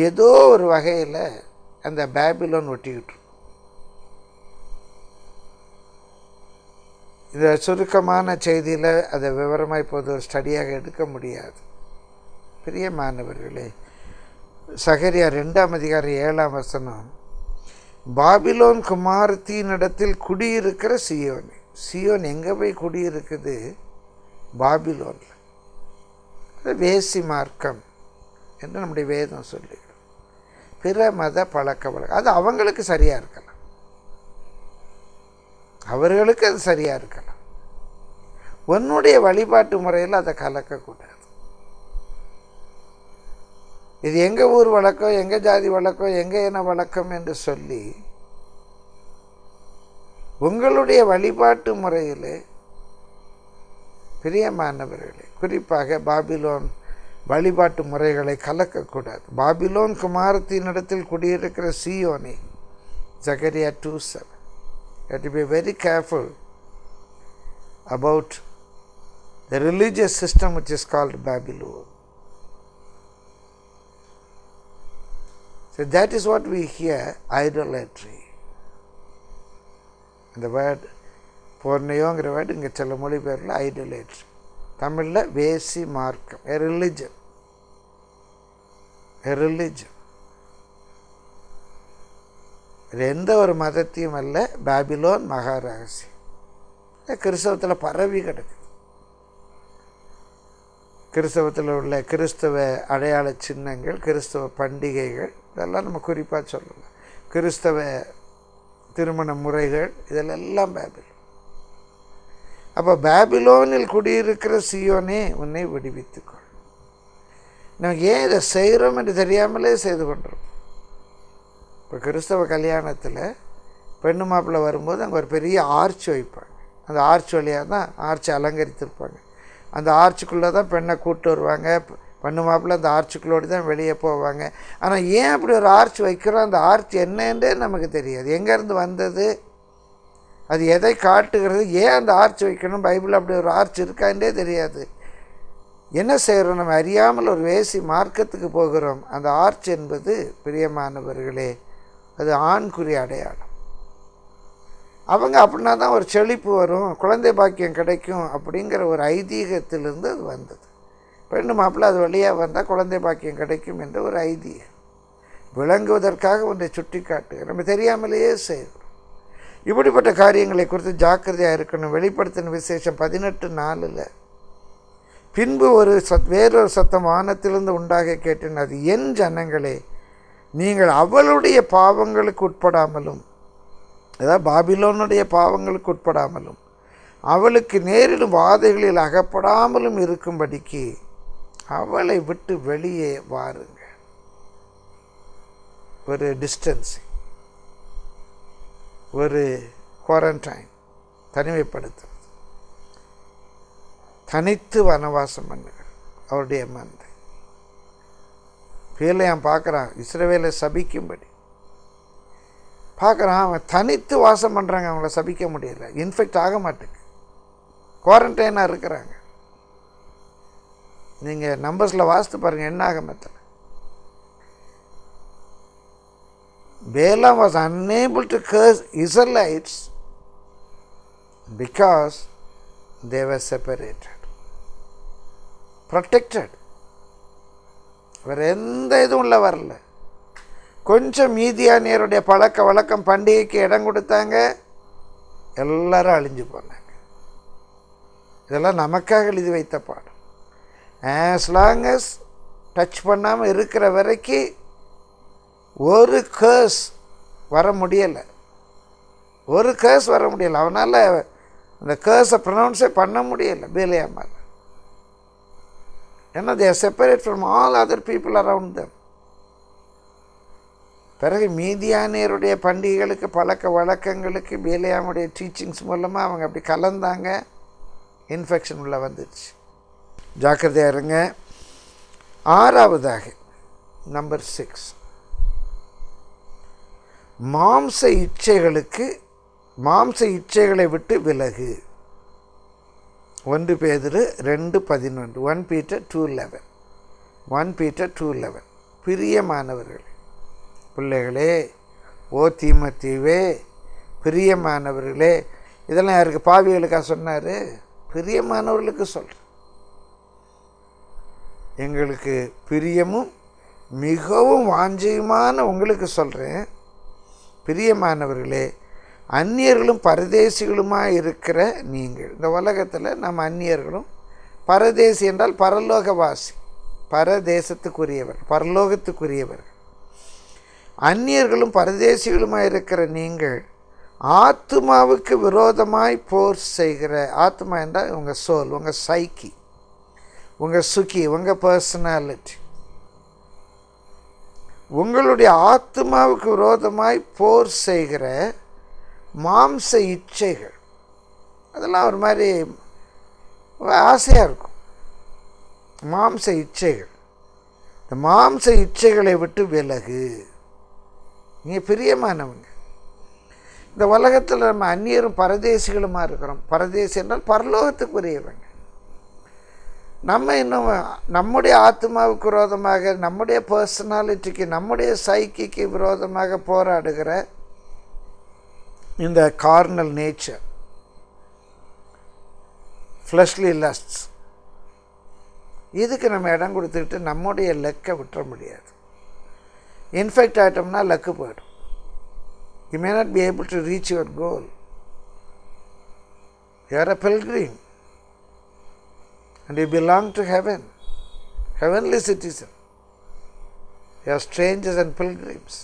ஏதோ ஒரு வகையில் அந்த பாபிலோன் ஒட்டிக்கிட்டு. இந்த சுருக்கமான செய்தியில் அதை விவரமாக இப்போது ஒரு ஸ்டடியாக எடுக்க முடியாது. பிரியமானவர்களே, சகரியா ரெண்டாம் அதிகாரம் ஏழாம் வசனம், பாபிலோன் குமாரத்தினிடத்தில் குடியிருக்கிற சியோன். சியோன் எங்கே போய் குடியிருக்குது? பாபிலோனில். அது வேசி மார்க்கம் என்று நம்முடைய வேதம் சொல்லுகிறோம். பிற மத பழக்க வழக்கம் அது அவங்களுக்கு சரியாக இருக்கலாம், அவர்களுக்கு அது சரியாக இருக்கலாம். உன்னுடைய வழிபாட்டு முறையில் அதை கலக்கக்கூடாது. இது எங்கள் ஊர் வழக்கம், எங்கள் ஜாதி வழக்கம், எங்கள் இன வழக்கம் என்று சொல்லி உங்களுடைய வழிபாட்டு முறையிலே பிரியமானவர்களே, குறிப்பாக பாபிலோன் வழிபாட்டு முறைகளை கலக்கக்கூடாது. பாபிலோன் குமாரத்தினிடத்தில் குடியிருக்கிற சீயோனே, Zechariah two seven. You have to be very careful about the religious system which is called Babylon. So that is what we hear, idolatry. And the word, pornayongra word, inga chella moli perla idolatry. Tamilla vesi markam, a religion. A religion. எந்த ஒரு மதத்தையும் அல்ல, பாபிலோன் மகாராசி கிறிஸ்தவத்தில் பரவி கிடக்கு. கிறிஸ்தவத்தில் உள்ள கிறிஸ்தவ அடையாள சின்னங்கள், கிறிஸ்தவ பண்டிகைகள், இதெல்லாம் நம்ம குறிப்பாக சொல்லலாம். கிறிஸ்தவ திருமண முறைகள், இதெல்லாம் பாபிலோன். அப்போ பாபிலோனில் குடியிருக்கிற சீயோனே, உன்னை விடுவித்துக்கொள். நம்ம ஏன் இதை செய்கிறோம் என்று தெரியாமலே செய்து கொண்டிருக்கோம். இப்போ கிறிஸ்தவ கல்யாணத்தில் பெண்ணு மாப்பிள்ளை வரும்போது அங்கே ஒரு பெரிய ஆர்ச் வைப்பாங்க. அந்த ஆர்ச் வழியாக தான் ஆர்ச்சை அலங்கரித்திருப்பாங்க. அந்த ஆர்ச்சுக்குள்ளே தான் பெண்ணை கூப்பிட்டு வருவாங்க. பெண்ணு மாப்பிள்ளை அந்த ஆர்ச்சுக்குள்ளோடு தான் வெளியே போவாங்க. ஆனால் ஏன் அப்படி ஒரு ஆர்ச் வைக்கிறோம்? அந்த ஆர்ச் என்னன்றே நமக்கு தெரியாது. எங்கேருந்து வந்தது, அது எதை காட்டுகிறது, ஏன் அந்த ஆர்ச் வைக்கணும், பைபிளில் அப்படி ஒரு ஆர்ச் இருக்கான்றே தெரியாது. என்ன செய்கிறோம்? நம்ம அறியாமல் ஒரு வேசி மார்க்கத்துக்கு போகிறோம். அந்த ஆர்ச் என்பது பிரியமானவர்களே, அது ஆண்குறி அடையாளம். அவங்க அப்படின்னா தான் ஒரு செழிப்பு வரும், குழந்தை பாக்கியம் கிடைக்கும் அப்படிங்கிற ஒரு ஐதீகத்திலிருந்து அது வந்தது. பெண்ணு மாப்பிள்ளை அது வழியாக வந்தால் குழந்தை பாக்கியம் கிடைக்கும் என்ற ஒரு ஐதீகம். விளங்குவதற்காக ஒன்றை சுட்டி காட்டுக, நம்ம தெரியாமலேயே செய்கிறோம். இப்படிப்பட்ட காரியங்களை குறித்து ஜாக்கிரதையாக இருக்கணும். வெளிப்படுத்தின விசேஷம் பதினெட்டு நாலில், பின்பு ஒரு சத் வேறொரு சத்தம் வானத்திலிருந்து உண்டாக கேட்டேன், அது என் ஜனங்களே, நீங்கள் அவளுடைய பாவங்களுக்கு உட்படாமலும், அதாவது பாபிலோனுடைய பாவங்களுக்கு உட்படாமலும், அவளுக்கு நேரிடும் வாதைகளில் அகப்படாமலும் இருக்கும்படிக்கு அவளை விட்டு வெளியே வாருங்க. ஒரு டிஸ்டன்ஸ், ஒரு குவாரண்டைன், தனிமைப்படுத்துறது, தனித்து வனவாசம் பண்ணுங்கள். அவருடைய மந்தை பிள்ளையான் பார்க்குறான், இஸ்ரவேலை சபிக்கும்படி பார்க்குறான். அவன் தனித்து வாசம் பண்ணுறாங்க, அவங்கள சபிக்க முடியல, இன்ஃபெக்ட் ஆக மாட்டேங்க, குவாரண்டைனாக இருக்கிறாங்க. நீங்கள் நம்பர்ஸில் வாசித்து பாருங்கள், என்ன ஆக மாட்டல. Balaam was unable to curse Israelites because they were separated, protected. வேறு எந்த இதுவும் உள்ள வரல. கொஞ்சம் மீதியானியருடைய பழக்க வழக்கம், பண்டிகைக்கு இடம் கொடுத்தாங்க, எல்லாரும் அழிஞ்சு போனாங்க. இதெல்லாம் நமக்காக எழுதி வைத்த பாடம். ஆஸ் லாங் அஸ் டச் பண்ணாமல் இருக்கிற வரைக்கும் ஒரு கேர்ஸ் வர முடியலை, ஒரு கேர்ஸ் வர முடியலை. அவனால் அந்த கேர்ஸை ப்ரொனவுன்ஸே பண்ண முடியலை பேலியாமால். ஏன்னா they are separate from all other people around them. பிறகு மீதியானியருடைய பண்டிகைகளுக்கு, பழக்க வழக்கங்களுக்கு பேலியாமுடைய டீச்சிங்ஸ் மூலமாக அவங்க அப்படி கலந்தாங்க, இன்ஃபெக்ஷன் உள்ள வந்துடுச்சு. ஜாக்கிரதையாக இருங்க. ஆறாவதாக, நம்பர் சிக்ஸ், மாம்ச இச்சைகளுக்கு மாம்ச இச்சைகளை விட்டு விலகு. ஒன்று பேதுரு ரெண்டு பதினொன்று, one Peter two eleven, one Peter two eleven. பிரியமானவர்கள் பிள்ளைகளே, ஓ தீமத்தீவே, பிரியமானவர்களே, இதெல்லாம் யாருக்கு? பாவிகளுக்காக சொன்னார், பிரியமானவர்களுக்கு சொல்கிறார். எங்களுக்கு பிரியமும் மிகவும் வாஞ்சையுமான உங்களுக்கு சொல்கிறேன், பிரியமானவர்களே, அந்நியர்களும் பரதேசிகளுமாக இருக்கிற நீங்கள். இந்த உலகத்தில் நம்ம அந்நியர்களும், பரதேசி என்றால் பரலோகவாசி, பரதேசத்துக்குரியவர்கள், பரலோகத்துக்குரியவர்கள். அந்நியர்களும் பரதேசிகளுமாக இருக்கிற நீங்கள் ஆத்மாவுக்கு விரோதமாய் போர் செய்கிற, ஆத்மா என்றால் உங்கள் சோல், உங்கள் சைக்கி, உங்கள் சுகி, உங்கள் பர்சனாலிட்டி, உங்களுடைய ஆத்மாவுக்கு விரோதமாய் போர் செய்கிற மாம்ச இச்சைகள் அதெல்லாம் ஒரு மாதிரி ஆசையாக இருக்கும். மாம்ச இச்சைகள், இந்த மாம்ச இச்சைகளை விட்டு விலகு. நீங்கள் பிரியமானவங்க. இந்த உலகத்தில் நம்ம அந்நியரும் பரதேசிகளுமாக இருக்கிறோம். பரதேசி என்றால் பரலோகத்துக்கு உரியவங்க. நம்ம இன்னும் நம்முடைய ஆத்மாவுக்கு விரோதமாக, நம்முடைய பர்சனாலிட்டிக்கு, நம்முடைய சைக்கிக்கு விரோதமாக போராடுகிற இந்த கார்னல் நேச்சர், ஃப்ளஷ்லி லஸ்ட்ஸ், இதுக்கு நம்ம இடம் கொடுத்துக்கிட்டு நம்முடைய லக்கை விட்டுற முடியாது. இன்ஃபெக்ட் ஆகிட்டோம்னா லக்கு போயிடும். You may not be able to reach your goal. You are a pilgrim and you belong to heaven, heavenly citizen. You are strangers and pilgrims.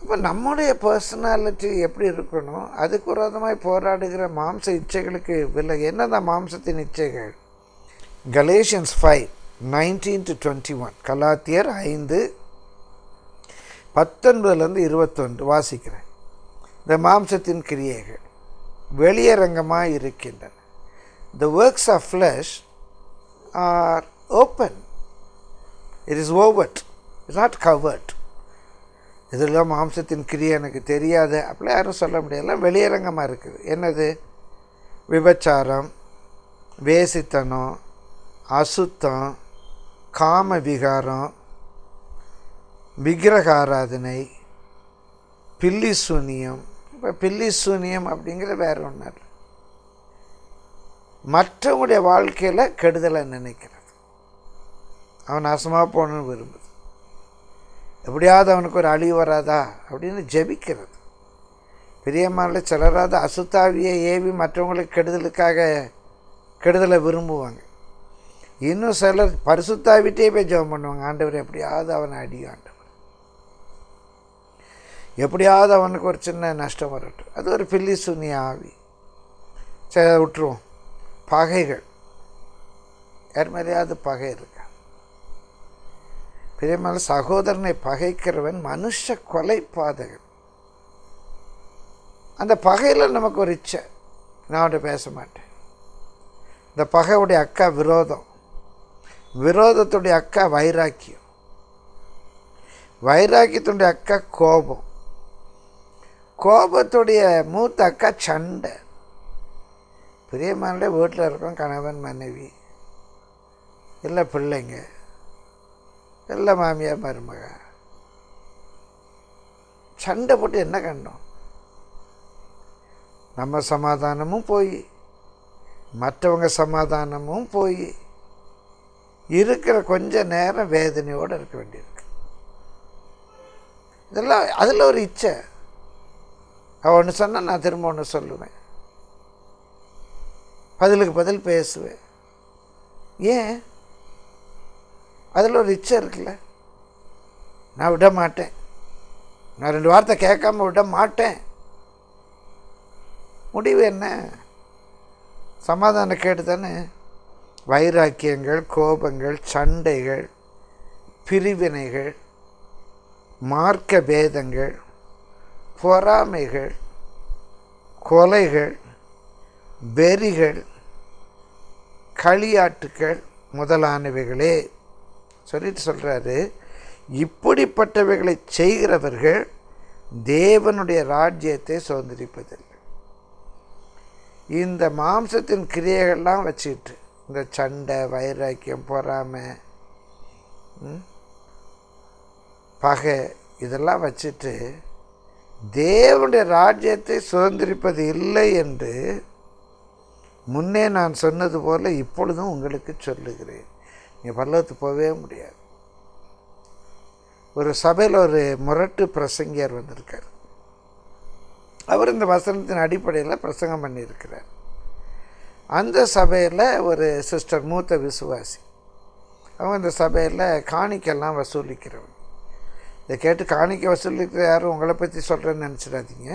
அப்போ நம்முடைய பர்சனாலிட்டி எப்படி இருக்கணும், அதுக்கு விரோதமாய் போராடுகிற மாம்ச இச்சைகளுக்கு விலை. என்னதான் மாம்சத்தின் இச்சைகள்? Galatians five nineteen to twenty one கலாத்தியர் ஐந்து பத்தொன்பதுலேருந்து இருபத்தொன்று வாசிக்கிறேன். இந்த மாம்சத்தின் கிரியைகள் வெளியரங்கமாக இருக்கின்றன. The works of flesh are open. It is overt, it's not covert. இதெல்லாம் மாம்சத்தின் கிரியை எனக்கு தெரியாது அப்படிலாம் யாரும் சொல்ல முடியாது. வெளியரங்கமாக இருக்குது. என்னது? விபச்சாரம், வேசித்தனம், அசுத்தம், காம விகாரம், விக்கிரக ஆராதனை, பில்லி சூனியம். இப்போ பில்லி சூனியம் அப்படிங்கிற வேறு ஒன்று இல்லை, மற்றவங்களுடைய வாழ்க்கையில் கெடுதலை நினைக்கிறது, அவன் நாசமாக போகணுன்னு விரும்புது, எப்படியாவது அவனுக்கு ஒரு அழிவு வராதா அப்படின்னு ஜெபிக்கிறது. பிரியமான சிலராது அசுத்தாவியை ஏவி மற்றவங்களுக்கு கெடுதலுக்காக கெடுதலை விரும்புவாங்க. இன்னும் சிலர் பரிசுத்தாவிட்டே போய் ஜெபம் பண்ணுவாங்க, ஆண்டவர் எப்படியாவது அவனை அடியும், ஆண்டவர் எப்படியாவது அவனுக்கு ஒரு சின்ன நஷ்டம் வரட்டும். அது ஒரு பில்லி சூனிய ஆவி. சரி, விட்டுருவோம். பகைகள், யார் மாதிரியாவது பகை இருக்கா? பெரியமான சகோதரனை பகைக்கிறவன் மனுஷ கொலை பாதகன். அந்த பகையில் நமக்கு ஒரு இச்சை, நான் அவன்கிட்ட பேச மாட்டேன். இந்த பகையுடைய அக்கா விரோதம், விரோதத்துடைய அக்கா வைராக்கியம், வைராக்கியத்துடைய அக்கா கோபம், கோபத்துடைய மூத்த அக்கா சண்டை. பிரியமான வீட்டில் இருக்கும் கணவன் மனைவி, இல்லை பிள்ளைங்க, இல்லை மாமியார் மருமக, சண்டை போட்டு என்ன கண்டோம்? நம்ம சமாதானமும் போய் மற்றவங்க சமாதானமும் போய் இருக்கிற கொஞ்ச நேரம் வேதனையோடு இருக்க வேண்டியிருக்கு. இதெல்லாம் அதில் ஒரு இச்சை. அவன் ஒன்று சொன்னால் நான் திரும்ப ஒன்று சொல்லுவேன், பதிலுக்கு பதில் பேசுவேன். ஏன்? அதில் ஒரு இச்சை இருக்குல்ல, நான் விட மாட்டேன், நான் ரெண்டு வார்த்தை கேட்காம விட மாட்டேன். முடிவு என்ன? சமாதானம் கேட்டு தானே. வைராக்கியங்கள், கோபங்கள், சண்டைகள், பிரிவினைகள், மார்க்க பேதங்கள், பொறாமைகள், கொலைகள், வெறிகள், களியாட்டுக்கள் முதலானவைகளே சொல்லிட்டு சொல்கிறாரு. இப்படிப்பட்டவைகளை செய்கிறவர்கள் தேவனுடைய ராஜ்யத்தை சுதந்திரிப்பதில்லை. இந்த மாம்சத்தின் கிரியைகள்லாம் வச்சுக்கிட்டு, இந்த சண்டை, வைராக்கியம், பொறாமை, பகை, இதெல்லாம் வச்சுட்டு தேவனுடைய ராஜ்யத்தை சுதந்திரிப்பது இல்லை என்று முன்னே நான் சொன்னது போல் இப்பொழுதும் உங்களுக்கு சொல்லுகிறேன். நீங்கள் பல்லவத்துக்கு போகவே முடியாது. ஒரு சபையில் ஒரு முரட்டு பிரசங்கியார் வந்திருக்கார். அவர் இந்த வசனத்தின் அடிப்படையில் பிரசங்கம் பண்ணியிருக்கிறார். அந்த சபையில் ஒரு சிஸ்டர், மூத்த விசுவாசி, அவங்க இந்த சபையில் காணிக்கெல்லாம் வசூலிக்கிறவங்க. இதை கேட்டு காணிக்க வசூலிக்கிற யாரும் உங்களை பற்றி சொல்கிறேன்னு நினச்சிடாதீங்க.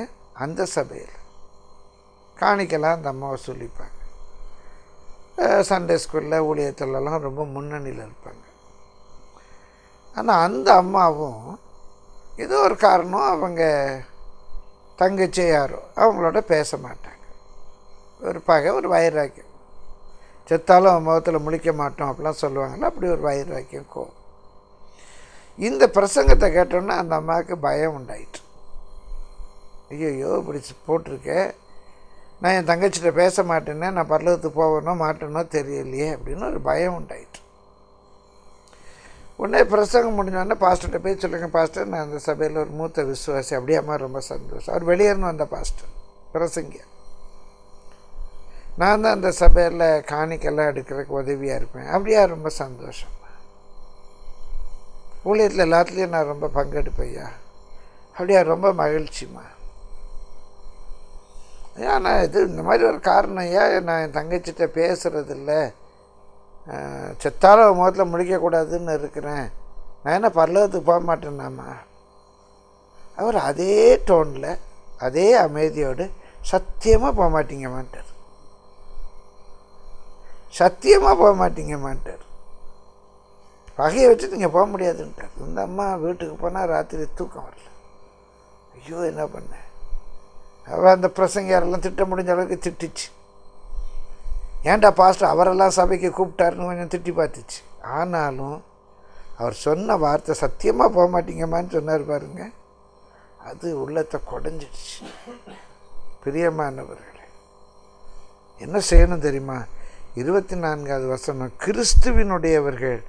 அந்த சபையில் காணிக்கெல்லாம் அந்த அம்மா வசூலிப்பாங்க. சண்டே ஸ்கூலில் ஊழியத்திலலாம் ரொம்ப முன்னணியில் இருப்பாங்க. ஆனால் அந்த அம்மாவும் ஏதோ ஒரு காரணம், அவங்க தங்கச்சி யாரோ அவங்களோட பேச மாட்டாங்க. ஒரு பகை, ஒரு வைராக்கியம். செத்தாலும் முகத்தில் முழிக்க மாட்டோம் அப்படிலாம் சொல்லுவாங்கள்ல, அப்படி ஒரு வைராக்கியம் கோவம். இந்த பிரசங்கத்தை கேட்டோன்னா அந்த அம்மாவுக்கு பயம் உண்டாயிட்டு, ஐயோ இப்படி போட்டிருக்கேன், நான் என் தங்கச்சிகிட்ட பேச மாட்டேன்னே, நான் பரலோகத்துக்கு போகணும் மாட்டேனோ தெரியலையே அப்படின்னு ஒரு பயம் உண்டாயிட்டு. உடனே பிரசங்கம் முடிஞ்சோடனே பாஸ்டர்கிட்ட போய் சொல்லுங்கள் பாஸ்டர், நான் அந்த சபையில் ஒரு மூத்த விசுவாசி, அப்படியாம்மா ரொம்ப சந்தோஷம். அவர் வெளியேறணும் வந்த பாஸ்டர் பிரசங்க, நான் தான் அந்த சபையில் காணிக்கெல்லாம் எடுக்கிறதுக்கு உதவியாக இருப்பேன், அப்படியா ரொம்ப சந்தோஷம், ஊழியத்தில் எல்லாத்துலேயும் நான் ரொம்ப பங்கெடுப்பையா, அப்படியா ரொம்ப மகிழ்ச்சிம்மா. ஆனால் இது இந்த மாதிரி ஒரு காரணம், ஏன் நான் என் தங்கச்சிட்ட பேசுகிறதில்ல, செத்தாலும் முகத்தில் முடிக்கக்கூடாதுன்னு இருக்கிறேன், நான் என்ன பரலோகத்துக்கு போக மாட்டேன்னாம்மா. அவர் அதே டோனில் அதே அமைதியோடு, சத்தியமாக போக மாட்டீங்க மாட்டார், சத்தியமாக போக மாட்டீங்க மாட்டார், பகையை வச்சு நீங்கள் போக முடியாதுன்ட்டார். இந்த அம்மா வீட்டுக்கு போனால் ராத்திரி தூக்கம் வரல, ஐயோ என்ன பண்ண. அவள் அந்த பிரசங்க யாரெல்லாம் திட்ட முடிஞ்ச அளவுக்கு திட்டிச்சு, ஏன்டா பாஸ்டர் அவரெல்லாம் சபைக்கு கூப்பிட்டாருன்னு கொஞ்சம் திட்டி பார்த்துச்சு. ஆனாலும் அவர் சொன்ன வார்த்தை, சத்தியமாக போக மாட்டீங்கம்மான்னு சொன்னார் பாருங்க, அது உள்ளத்தை குடஞ்சிடுச்சு. பிரியமானவர்களே, என்ன செய்யணும் தெரியுமா? இருபத்தி நான்காவது வசனம், கிறிஸ்துவினுடையவர்கள்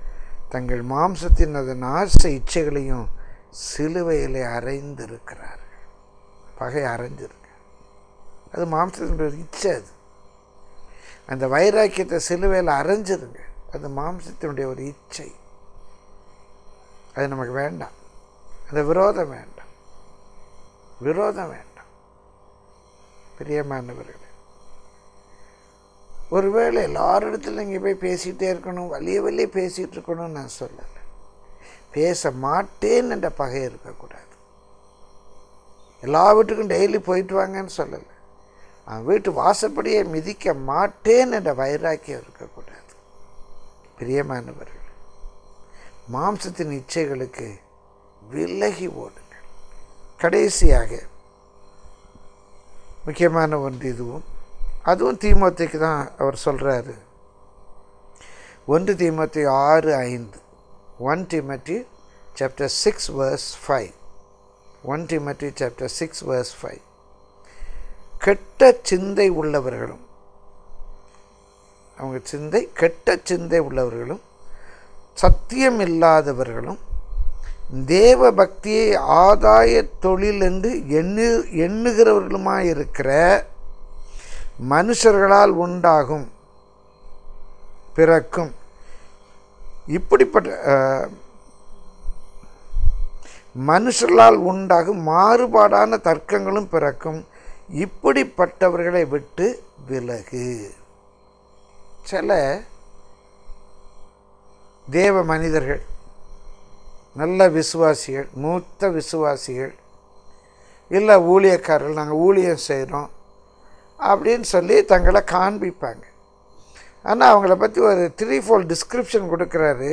தங்கள் மாம்சத்தின் அதன் ஆசை இச்சைகளையும் சிலுவையிலே அரைந்திருக்கிறார்கள். பகை அரைஞ்சிருக்கு, அது மாம்சத்தினுடைய இச்சை, அது அந்த வைராக்கியத்தை சிலுவையில் அரைஞ்சிருங்க, அது மாம்சத்தினுடைய ஒரு இச்சை, அது நமக்கு வேண்டாம். அந்த விரோதம் வேண்டாம், விரோதம் வேண்டாம். பிரியமானவர்களே, ஒருவேளை எல்லாரிடத்துலையும் இங்கே போய் பேசிகிட்டே இருக்கணும், வலிய வலிய பேசிகிட்டு இருக்கணும்னு நான் சொல்லலை, பேச மாட்டேன்னு என்ற பகை இருக்கக்கூடாது. எல்லா வீட்டுக்கும் டெய்லி போயிட்டு வாங்கன்னு சொல்லலை, அவன் வீட்டு வாசப்படியை மிதிக்க மாட்டேன் என்ற வைராக்கியம் இருக்கக்கூடாது. பிரியமானவர்கள், மாம்சத்தின் இச்சைகளுக்கு விலகி ஓடுங்கள். கடைசியாக முக்கியமான ஒன்று, இதுவும் அதுவும் தீமோத்தேயுக்கு தான் அவர் சொல்கிறாரு. ஒன்று தீமோத்தேயு ஆறு ஐந்து, ஒன் தீமோத்தேயு chapter six verse five, one தீமோத்தேயு சாப்டர் சிக்ஸ் வேர்ஸ் ஃபைவ். கெட்ட சிந்தை உள்ளவர்களும், அவங்க சிந்தை கெட்ட சிந்தை உள்ளவர்களும், சத்தியம் இல்லாதவர்களும், தேவ பக்தியை ஆதாய தொழில் என்று எண்ணு எண்ணுகிறவர்களுமாயிருக்கிற மனுஷர்களால் உண்டாகும் பிறக்கும் இப்படிப்பட்ட மனுஷர்களால் உண்டாகும் மாறுபாடான தர்க்கங்களும் பிறக்கும். இப்படிப்பட்டவர்களை விட்டு விலகு. சில தேவ மனிதர்கள், நல்ல விசுவாசிகள், மூத்த விசுவாசிகள், இல்லை ஊழியக்காரர்கள், நாங்கள் ஊழியம் செய்கிறோம் அப்படின்னு சொல்லி தங்களை காண்பிப்பாங்க. ஆனால் அவங்கள பற்றி ஒரு த்ரீ ஃபோல் டிஸ்கிரிப்ஷன் கொடுக்குறாரு.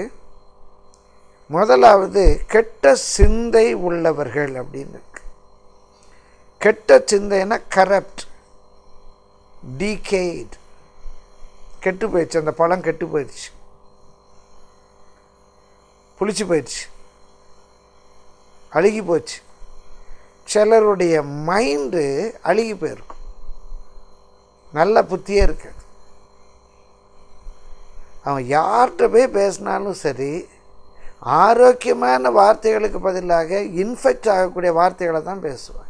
முதலாவது கெட்ட சிந்தை உள்ளவர்கள் அப்படின்னு. கெட்ட சிந்தைன்னா கரப்ட், டீகேட், கெட்டு போயிடுச்சு, அந்த பழம் கெட்டு போயிடுச்சு, புளிச்சு போயிடுச்சு, அழுகி போச்சு. சிலருடைய மைண்டு அழுகி போயிருக்கும், நல்ல புத்தியே இருக்காது. அவன் யார்கிட்ட போய் பேசினாலும் சரி, ஆரோக்கியமான வார்த்தைகளுக்கு பதிலாக இன்ஃபெக்ட் ஆகக்கூடிய வார்த்தைகளை தான் பேசுவான்.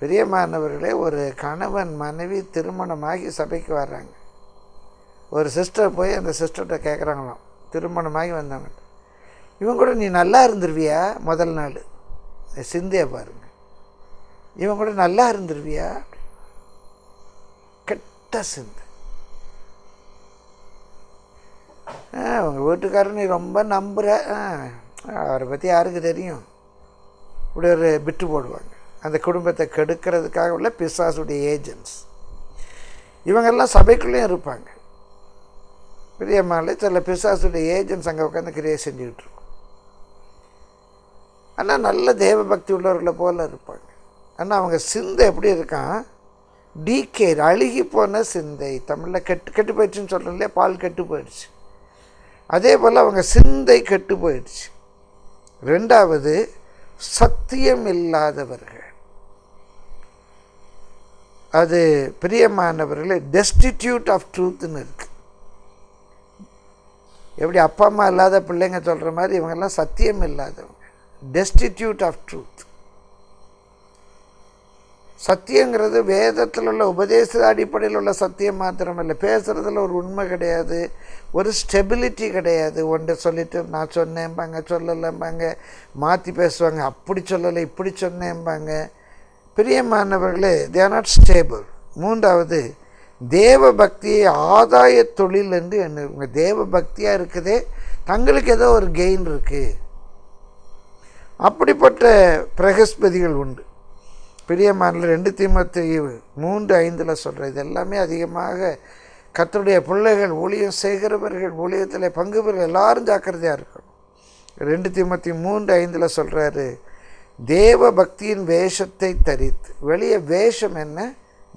பிரியமானவர்களே, ஒரு கணவன் மனைவி திருமணமாகி சபைக்கு வர்றாங்க. ஒரு சிஸ்டர் போய் அந்த சிஸ்டர்கிட்ட கேட்குறாங்களாம், திருமணமாகி வந்தாங்கள்ட்ட, இவங்க கூட நீ நல்லா இருந்துருவியா முதல் நாள், சிந்திய பாருங்கள், இவங்க கூட நல்லா இருந்துருவியா. கெட்ட சிந்தை, அவங்க வீட்டுக்காரர் நீ ரொம்ப நம்புகிற, அவரை பற்றி யாருக்கு தெரியும், இப்படி ஒரு பிட்டு போடுவாங்க. அந்த குடும்பத்தை கெடுக்கிறதுக்காக உள்ள பிசாசுடைய ஏஜென்ட்ஸ் இவங்கெல்லாம் சபைக்குள்ளேயும் இருப்பாங்க. பிரியமானவர்களே, சில பிசாசுடைய ஏஜென்ட்ஸ் அங்கே உட்காந்து கிரியை செஞ்சுக்கிட்டு இருக்கும். ஆனால் நல்ல தேவ பக்தி உள்ளவர்களை போல் இருப்பாங்க. ஆனால் அவங்க சிந்தை எப்படி இருக்கான், டீக்கே அழுகி போன சிந்தை, தமிழில் கெட்டு கெட்டு போயிடுச்சுன்னு சொல்கிறதுலையே பால் கெட்டு போயிடுச்சு, அதே போல் அவங்க சிந்தை கெட்டு போயிடுச்சு. ரெண்டாவது சத்தியம் இல்லாதவர்கள், அது பிரியமானவர்களே டெஸ்டிடியூட் ஆஃப் ட்ரூத்னு இருக்குது. எப்படி அப்பா அம்மா இல்லாத பிள்ளைங்க சொல்கிற மாதிரி இவங்கெல்லாம் சத்தியம் இல்லாதவங்க, டெஸ்டிடியூட் ஆஃப் ட்ரூத். சத்தியங்கிறது வேதத்தில் உள்ள உபதேச அடிப்படையில் உள்ள சத்தியம் மாத்திரமில்லை, பேசுகிறதுல ஒரு உண்மை கிடையாது, ஒரு ஸ்டெபிலிட்டி கிடையாது. ஒன்று சொல்லிவிட்டு நான் சொன்னேன்பாங்க, சொல்லலைம்பாங்க, மாற்றி பேசுவாங்க, அப்படி சொல்லலை இப்படி சொன்னேன்பாங்க. பிரியமானவர்களே தே ஆர் நாட் ஸ்டேபிள். மூன்றாவது தேவ பக்தியை ஆதாய தொழில் என்று எண்ணுங்க. தேவ பக்தியாக இருக்குதே, தங்களுக்கு ஏதோ ஒரு கெயின் இருக்குது, அப்படிப்பட்ட பிரகஸ்பதிகள் உண்டு. பிரியமானவர்களே ரெண்டு தீமோத்தேயு மூன்று ஐந்தில் சொல்கிற இது எல்லாமே அதிகமாக கர்த்தருடைய பிள்ளைகள் ஊழியம் செய்கிறவர்கள் ஊழியத்தில் பங்கு பெற எல்லாரும் ஜாக்கிரதையாக இருக்கணும். ரெண்டு தீமோத்தேயு மூன்று ஐந்தில் சொல்கிறாரு, தேவ பக்தியின் வேஷத்தை தரித்து, வெளியே வேஷம் என்ன,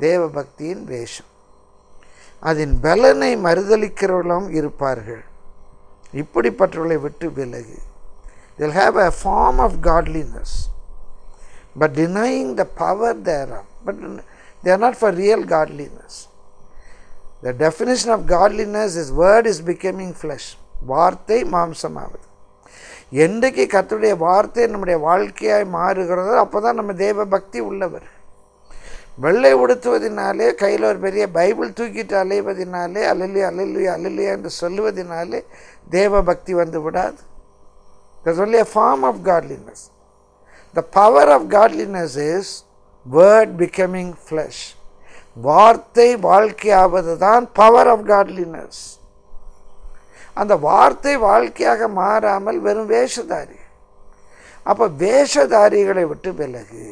தேவ பக்தியின் வேஷம், அதன் பலனை மறுதளிக்கிறவர்களும் இருப்பார்கள், இப்படிப்பட்டவர்களை விட்டு விலகு. They'll have a form of godliness but denying the power thereof, but they are not for real godliness. The definition of godliness is word is becoming flesh, வார்த்தை மாம்சமாவது. என்றைக்கு கர்த்தருடைய வார்த்தை நம்முடைய வாழ்க்கையாய் மாறுகிறதோ அப்போ தான் நம்ம தேவ பக்தி உள்ளவர். வெள்ளை உடுத்துவதினாலே, கையில் ஒரு பெரிய பைபிள் தூக்கிட்டு அலைவதினாலே, அலலி அலலி அலலியா என்று சொல்லுவதினாலே தேவ பக்தி வந்து விடாது. There's only a form of godliness. The power of godliness is word becoming flesh. வார்த்தை வாழ்க்கையாவது தான் power of godliness. அந்த வார்த்தை வாழ்க்கையாக மாறாமல் வெறும் வேஷதாரி. அப்போ வேஷதாரிகளை விட்டு விலகு.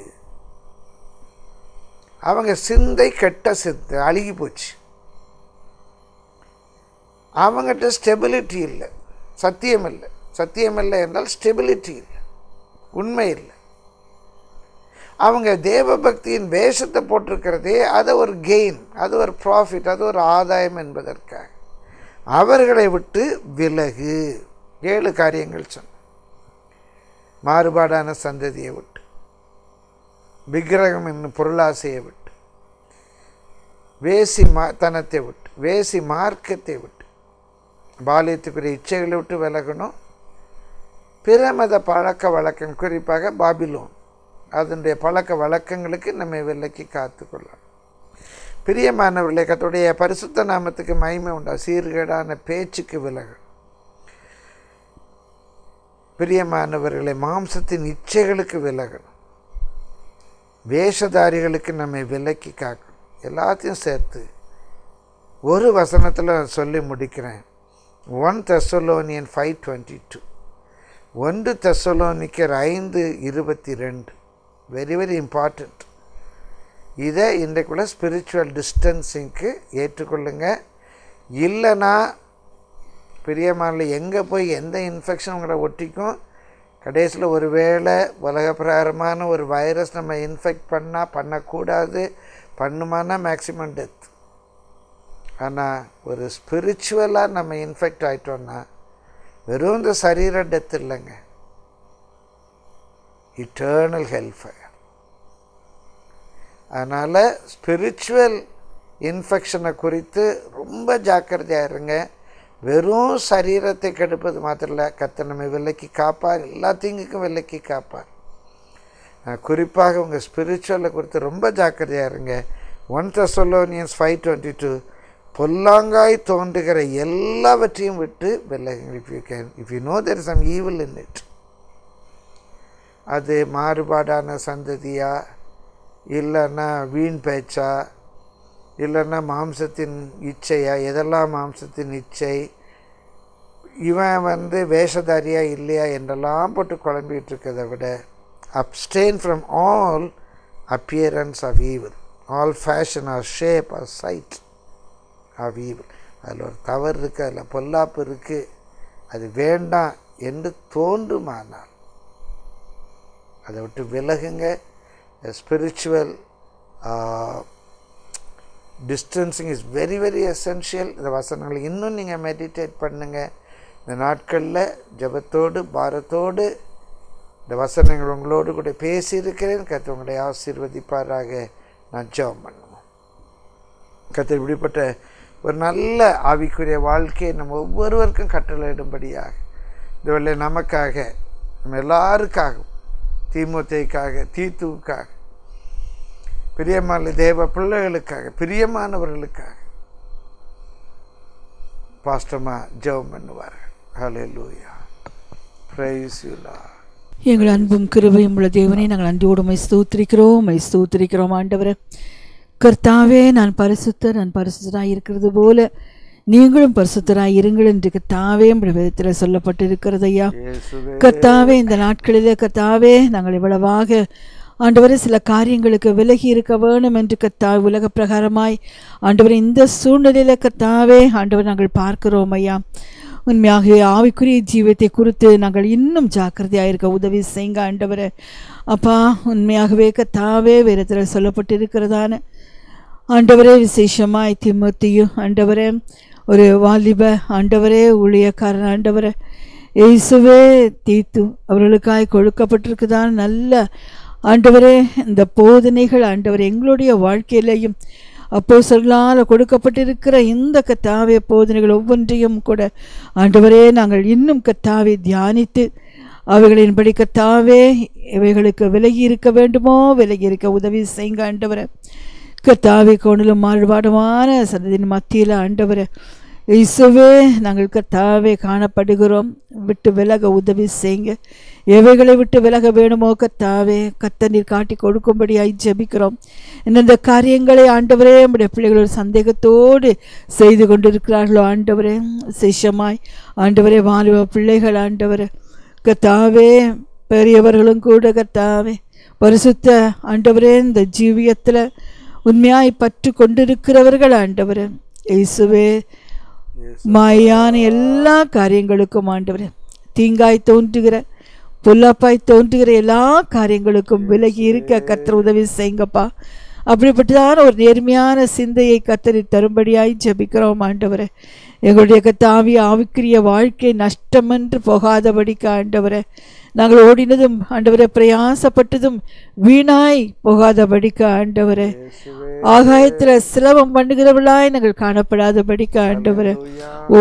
அவங்க சிந்தை கெட்ட சிந்தை, அழுகி போச்சு, அவங்ககிட்ட ஸ்டெபிலிட்டி இல்லை, சத்தியம் இல்லை. சத்தியம் இல்லை என்றால் ஸ்டெபிலிட்டி இல்லை, உண்மை இல்லை. அவங்க தேவ பக்தியின் வேஷத்தை போட்டிருக்கிறதே அதை ஒரு கெயின், அது ஒரு ப்ராஃபிட், அது ஒரு ஆதாயம் என்பதற்காக அவர்களை விட்டு விலகு. ஏழு காரியங்கள் சொன்ன, மாறுபாடான சந்ததியை விட்டு, விக்கிரகம் என்னும் பொருளாசையை விட்டு, வேசி மா தனத்தை விட்டு, வேசி மார்க்கத்தை விட்டு, பாலியத்துக்குரிய இச்சைகளை விட்டு விலகணும். பிரமத பழக்க வழக்கம், குறிப்பாக பாபிலோன், அதனுடைய பழக்க வழக்கங்களுக்கு நம்மை விலக்கி காத்துக்கொள்ளலாம். பிரியமானவர்களே கர்த்தருடைய பரிசுத்த நாமத்துக்கு மகிமை உண்டா. சீர்கேடான பேச்சுக்கு விலகணும். பிரியமானவர்களை மாம்சத்தின் இச்சைகளுக்கு விலகணும். வேஷதாரிகளுக்கு நம்மை விலக்கி காக்கணும். எல்லாத்தையும் சேர்த்து ஒரு வசனத்தில் சொல்லி முடிக்கிறேன். One Thessalonian five twenty two, ஒன்று தெசலோனிக்கர் ஐந்து இருபத்தி ரெண்டு, வெரி வெரி இம்பார்ட்டண்ட். இதை இன்றைக்குள்ள ஸ்பிரிச்சுவல் டிஸ்டன்ஸிங்க்கு ஏற்றுக்கொள்ளுங்க. இல்லைன்னா பிரியமான எங்கே போய் எந்த இன்ஃபெக்ஷன் உங்களை ஒட்டிக்கும், கடைசியில் ஒரு வேளை உலகப்பிரகாரமான ஒரு வைரஸ் நம்ம இன்ஃபெக்ட் பண்ணால், பண்ணக்கூடாது, பண்ணுமானா மேக்ஸிமம் டெத். ஆனால் ஒரு ஸ்பிரிச்சுவலாக நம்ம இன்ஃபெக்ட் ஆகிட்டோன்னா வெறும் இந்த சரீர டெத் இல்லைங்க, இட்டர்னல் ஹெல்ஃபயர். அதனால் ஸ்பிரிச்சுவல் இன்ஃபெக்ஷனை குறித்து ரொம்ப ஜாக்கிரதையாக இருங்க. வெறும் சரீரத்தை கெடுப்பது மாத்திரம் இல்லை, கர்த்தர் நம்மை விலக்கி காப்பார், எல்லா தீங்குக்கும் விலக்கி காப்பார். குறிப்பாக உங்கள் ஸ்பிரிச்சுவலை குறித்து ரொம்ப ஜாக்கிரதையாக இருங்க. One Thessalonians five twenty two, பொல்லாங்காய் தோன்றுகிற எல்லாவற்றையும் விட்டு விலகுங்க. If you can, if you know there is some evil in it, அது மாறுபாடான சந்ததியா, இல்லைன்னா வீண் பேச்சா, இல்லைன்னா மாம்சத்தின் இச்சையா, எதெல்லாம் மாம்சத்தின் இச்சை, இவன் வந்து வேஷதாரியா இல்லையா என்றெல்லாம் போட்டு குழம்பிகிட்டு இருக்கிறத விட, abstain from all appearance of evil, all fashion or shape or sight of evil. அதில் ஒரு தவறு இருக்குது, அதில் பொல்லாப்பு இருக்குது, அது வேண்டாம் என்று தோன்றுமானால் அதை விட்டு விலகுங்க. Spiritual distancing is very very essential. இந்த வசனங்களை இன்னும் நீங்கள் மெடிடேட் பண்ணுங்கள். இந்த நாட்களில் ஜபத்தோடு பாரத்தோடு இந்த வசனங்கள் உங்களோடு கூட பேசியிருக்கிறேன். கர்த்தர் உங்களை ஆசீர்வதிப்பாராக. நான் ஜெபம் பண்ணுவோம். கர்த்தர் இப்படிப்பட்ட ஒரு நல்ல ஆவிக்குரிய வாழ்க்கையை நம்ம ஒவ்வொருவருக்கும் கட்டளையிடும்படியாக இந்த வேளை நமக்காக, நம்ம எல்லாருக்காகவும், தீமோத்தேயுக்காக, தீத்துவுக்காக, பிரியமான தேவ பிள்ளைகளுக்காக, பிரியமானவர்களுக்காக பாஸ்டமாக ஜெபம் பண்ணுவார்கள். ஹல்லேலூயா. Praise you Lord. எங்கள் அன்பும் கிருபையும் உள்ள தேவனை நாங்கள் அன்போடு உம்மை ஸ்தோத்திரிக்கிறோம், உம்மை ஸ்தோத்திரிக்கிறோம். ஆண்டவரே கர்த்தாவே, நான் பரிசுத்தர், நான் பரிசுத்தராக இருக்கிறது போல நீங்களும் பரிசுத்தராய் இருங்கள் என்று கர்த்தாவே விதத்தில் சொல்லப்பட்டிருக்கிறது ஐயா. கர்த்தாவே இந்த நாட்களிலே கர்த்தாவே நாங்கள் இவ்வளவாக ஆண்டவரே சில காரியங்களுக்கு விலகி இருக்க வேணும் என்று கர்த்தாவே உலக பிரகாரமாய் ஆண்டவரே இந்த சூழ்நிலையில கர்த்தாவே ஆண்டவர் நாங்கள் பார்க்கிறோம் ஐயா. உண்மையாகவே ஆவிக்குரிய ஜீவத்தை குறித்து நாங்கள் இன்னும் ஜாக்கிரதையாக இருக்க உதவி செய்யுங்க ஆண்டவரே. அப்பா உண்மையாகவே கர்த்தாவே வேதத்தில் சொல்லப்பட்டிருக்கிறதான ஆண்டவரே விசேஷமாய் தீமோத்தேயு ஆண்டவரே ஒரு வாலிப ஆண்டவரே ஊழியக்காரன் ஆண்டவரே இயேசுவே தீத்து அவர்களுக்காய் கொடுக்கப்பட்டிருக்குதான் நல்ல ஆண்டவரே இந்த போதனைகள் ஆண்டவர் எங்களுடைய வாழ்க்கையிலையும் அப்போஸ்தலர்களால் கொடுக்கப்பட்டிருக்கிற இந்த கர்த்தாவே போதனைகள் ஒவ்வொன்றையும் கூட ஆண்டவரே நாங்கள் இன்னும் கர்த்தாவே தியானித்து அவைகளின்படி கர்த்தாவே இவைகளுக்கு விலகி இருக்க வேண்டுமோ விலகி இருக்க உதவி செய்யுங்க ஆண்டவரே. கர்த்தாவே கோணிலும் மாறுபாடுமான சந்ததியின் மத்தியில் ஆண்டவரே இயேசுவே நாங்கள் கர்த்தாவே காணப்படுகிறோம், விட்டு விலக உதவி செய்யுங்க. எவைகளை விட்டு விலக வேணுமோ கர்த்தாவே கர்த்தர் நீர் காட்டி கொடுக்கும்படியாய் ஜெபிக்கிறோம். இந்தந்த காரியங்களை ஆண்டவரே நம்முடைய பிள்ளைகளோட சந்தேகத்தோடு செய்து கொண்டிருக்கிறார்களோ ஆண்டவரே சேஷமாய் ஆண்டவரே வாலிப பிள்ளைகள் ஆண்டவரே கர்த்தாவே பெரியவர்களும் கூட கர்த்தாவே பரிசுத்த ஆண்டவரே இந்த ஜீவியத்தில் உண்மையாய் பற்று கொண்டிருக்கிறவர்கள் ஆண்டவரே இயேசுவே மாயான எல்லா காரியங்களுக்கும் ஆண்டவரே தீங்காய் தோன்றுகிற பொல்லாப்பாய் தோன்றுகிற எல்லா காரியங்களுக்கும் விலகி இருக்க கர்த்தர் உதவி செய்யுங்கப்பா. அப்படிப்பட்டதான ஒரு நேர்மையான சிந்தையை கர்த்தரை தரும்படியாய் ஜெபிக்கிறோம் ஆண்டவரே. எங்களுடைய கர்த்தாவே ஆவிக்குரிய வாழ்க்கை நஷ்டமென்று போகாதபடிக்கு ஆண்டவரே நாங்கள் ஓடினதும் ஆண்டவரே பிரயாசப்பட்டதும் வீணாய் போகாதபடிக்க ஆண்டவரே ஆகாயத்தில் சிலவம் பண்ணுகிறவர்களாய் நாங்கள் காணப்படாதபடிக்க ஆண்டவரே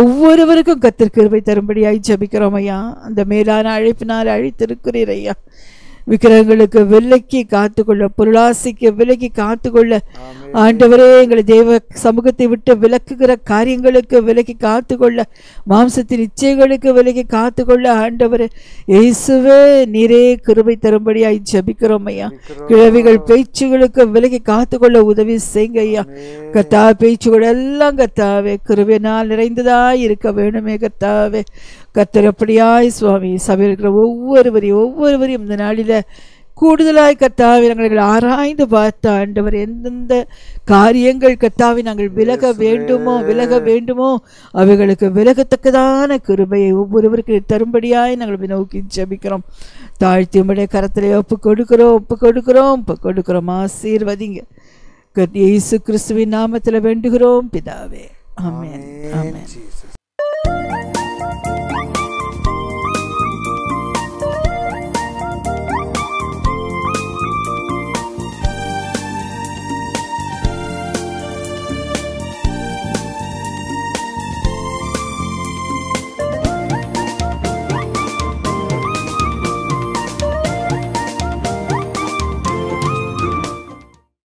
ஒவ்வொருவருக்கும் கர்த்தர் கிருபை தரும்படியாய் ஜெபிக்கிறோம் ஐயா. அந்த மேலான அழைப்பினால் அழைத்திருக்கிறீர் ஐயா. விக்கிரகங்களுக்கு விலக்கி காத்துக்கொள்ள, பொருளாசிக்கு விலக்கி காத்துக்கொள்ள ஆண்டவரே எங்களை தேவ சமூகத்தை விட்டு விலக்குகிற காரியங்களுக்கு விலக்கி காத்துக்கொள்ள, மாம்சத்தின் இச்சைகளுக்கு விலக்கி காத்துக்கொள்ள ஆண்டவரே இயேசுவே நீரே கிருபை தரும்படியாய் ஜெபிக்கிறோம் ஐயா. கிழவிகள் பேச்சுகளுக்கு விலக்கி காத்துக்கொள்ள உதவி செய்யுங்க ஐயா. கர்த்தா பேச்சுகள் எல்லாம் கர்த்தாவே கிருபையினால் நிறைந்ததாய் இருக்க வேணுமே கர்த்தாவே. கர்த்தர் அப்படியாய் சுவாமி சபையில் இருக்கிற ஒவ்வொருவரையும் ஒவ்வொருவரையும் இந்த நாளில் கூடுதலாய் கர்த்தாவே நாங்கள் ஆராய்ந்து பார்த்த ஆண்டவர் எந்தெந்த காரியங்கள் கர்த்தாவே நாங்கள் விலக வேண்டுமோ விலக வேண்டுமோ அவைகளுக்கு விலகத்தக்கதான கிருபையை ஒவ்வொருவருக்கு தரும்படியாய் நாங்கள் நோக்கி ஜெபிக்கிறோம். தாழ்த்தி உடைய கரத்திலே ஒப்பு கொடுக்கிறோம் ஒப்பு கொடுக்கிறோம் ஒப்பு கொடுக்கிறோம். ஆசீர்வதிங்க இயேசு கிறிஸ்துவின் நாமத்தில் வேண்டுகிறோம் பிதாவே. ஆமென் ஆமென்.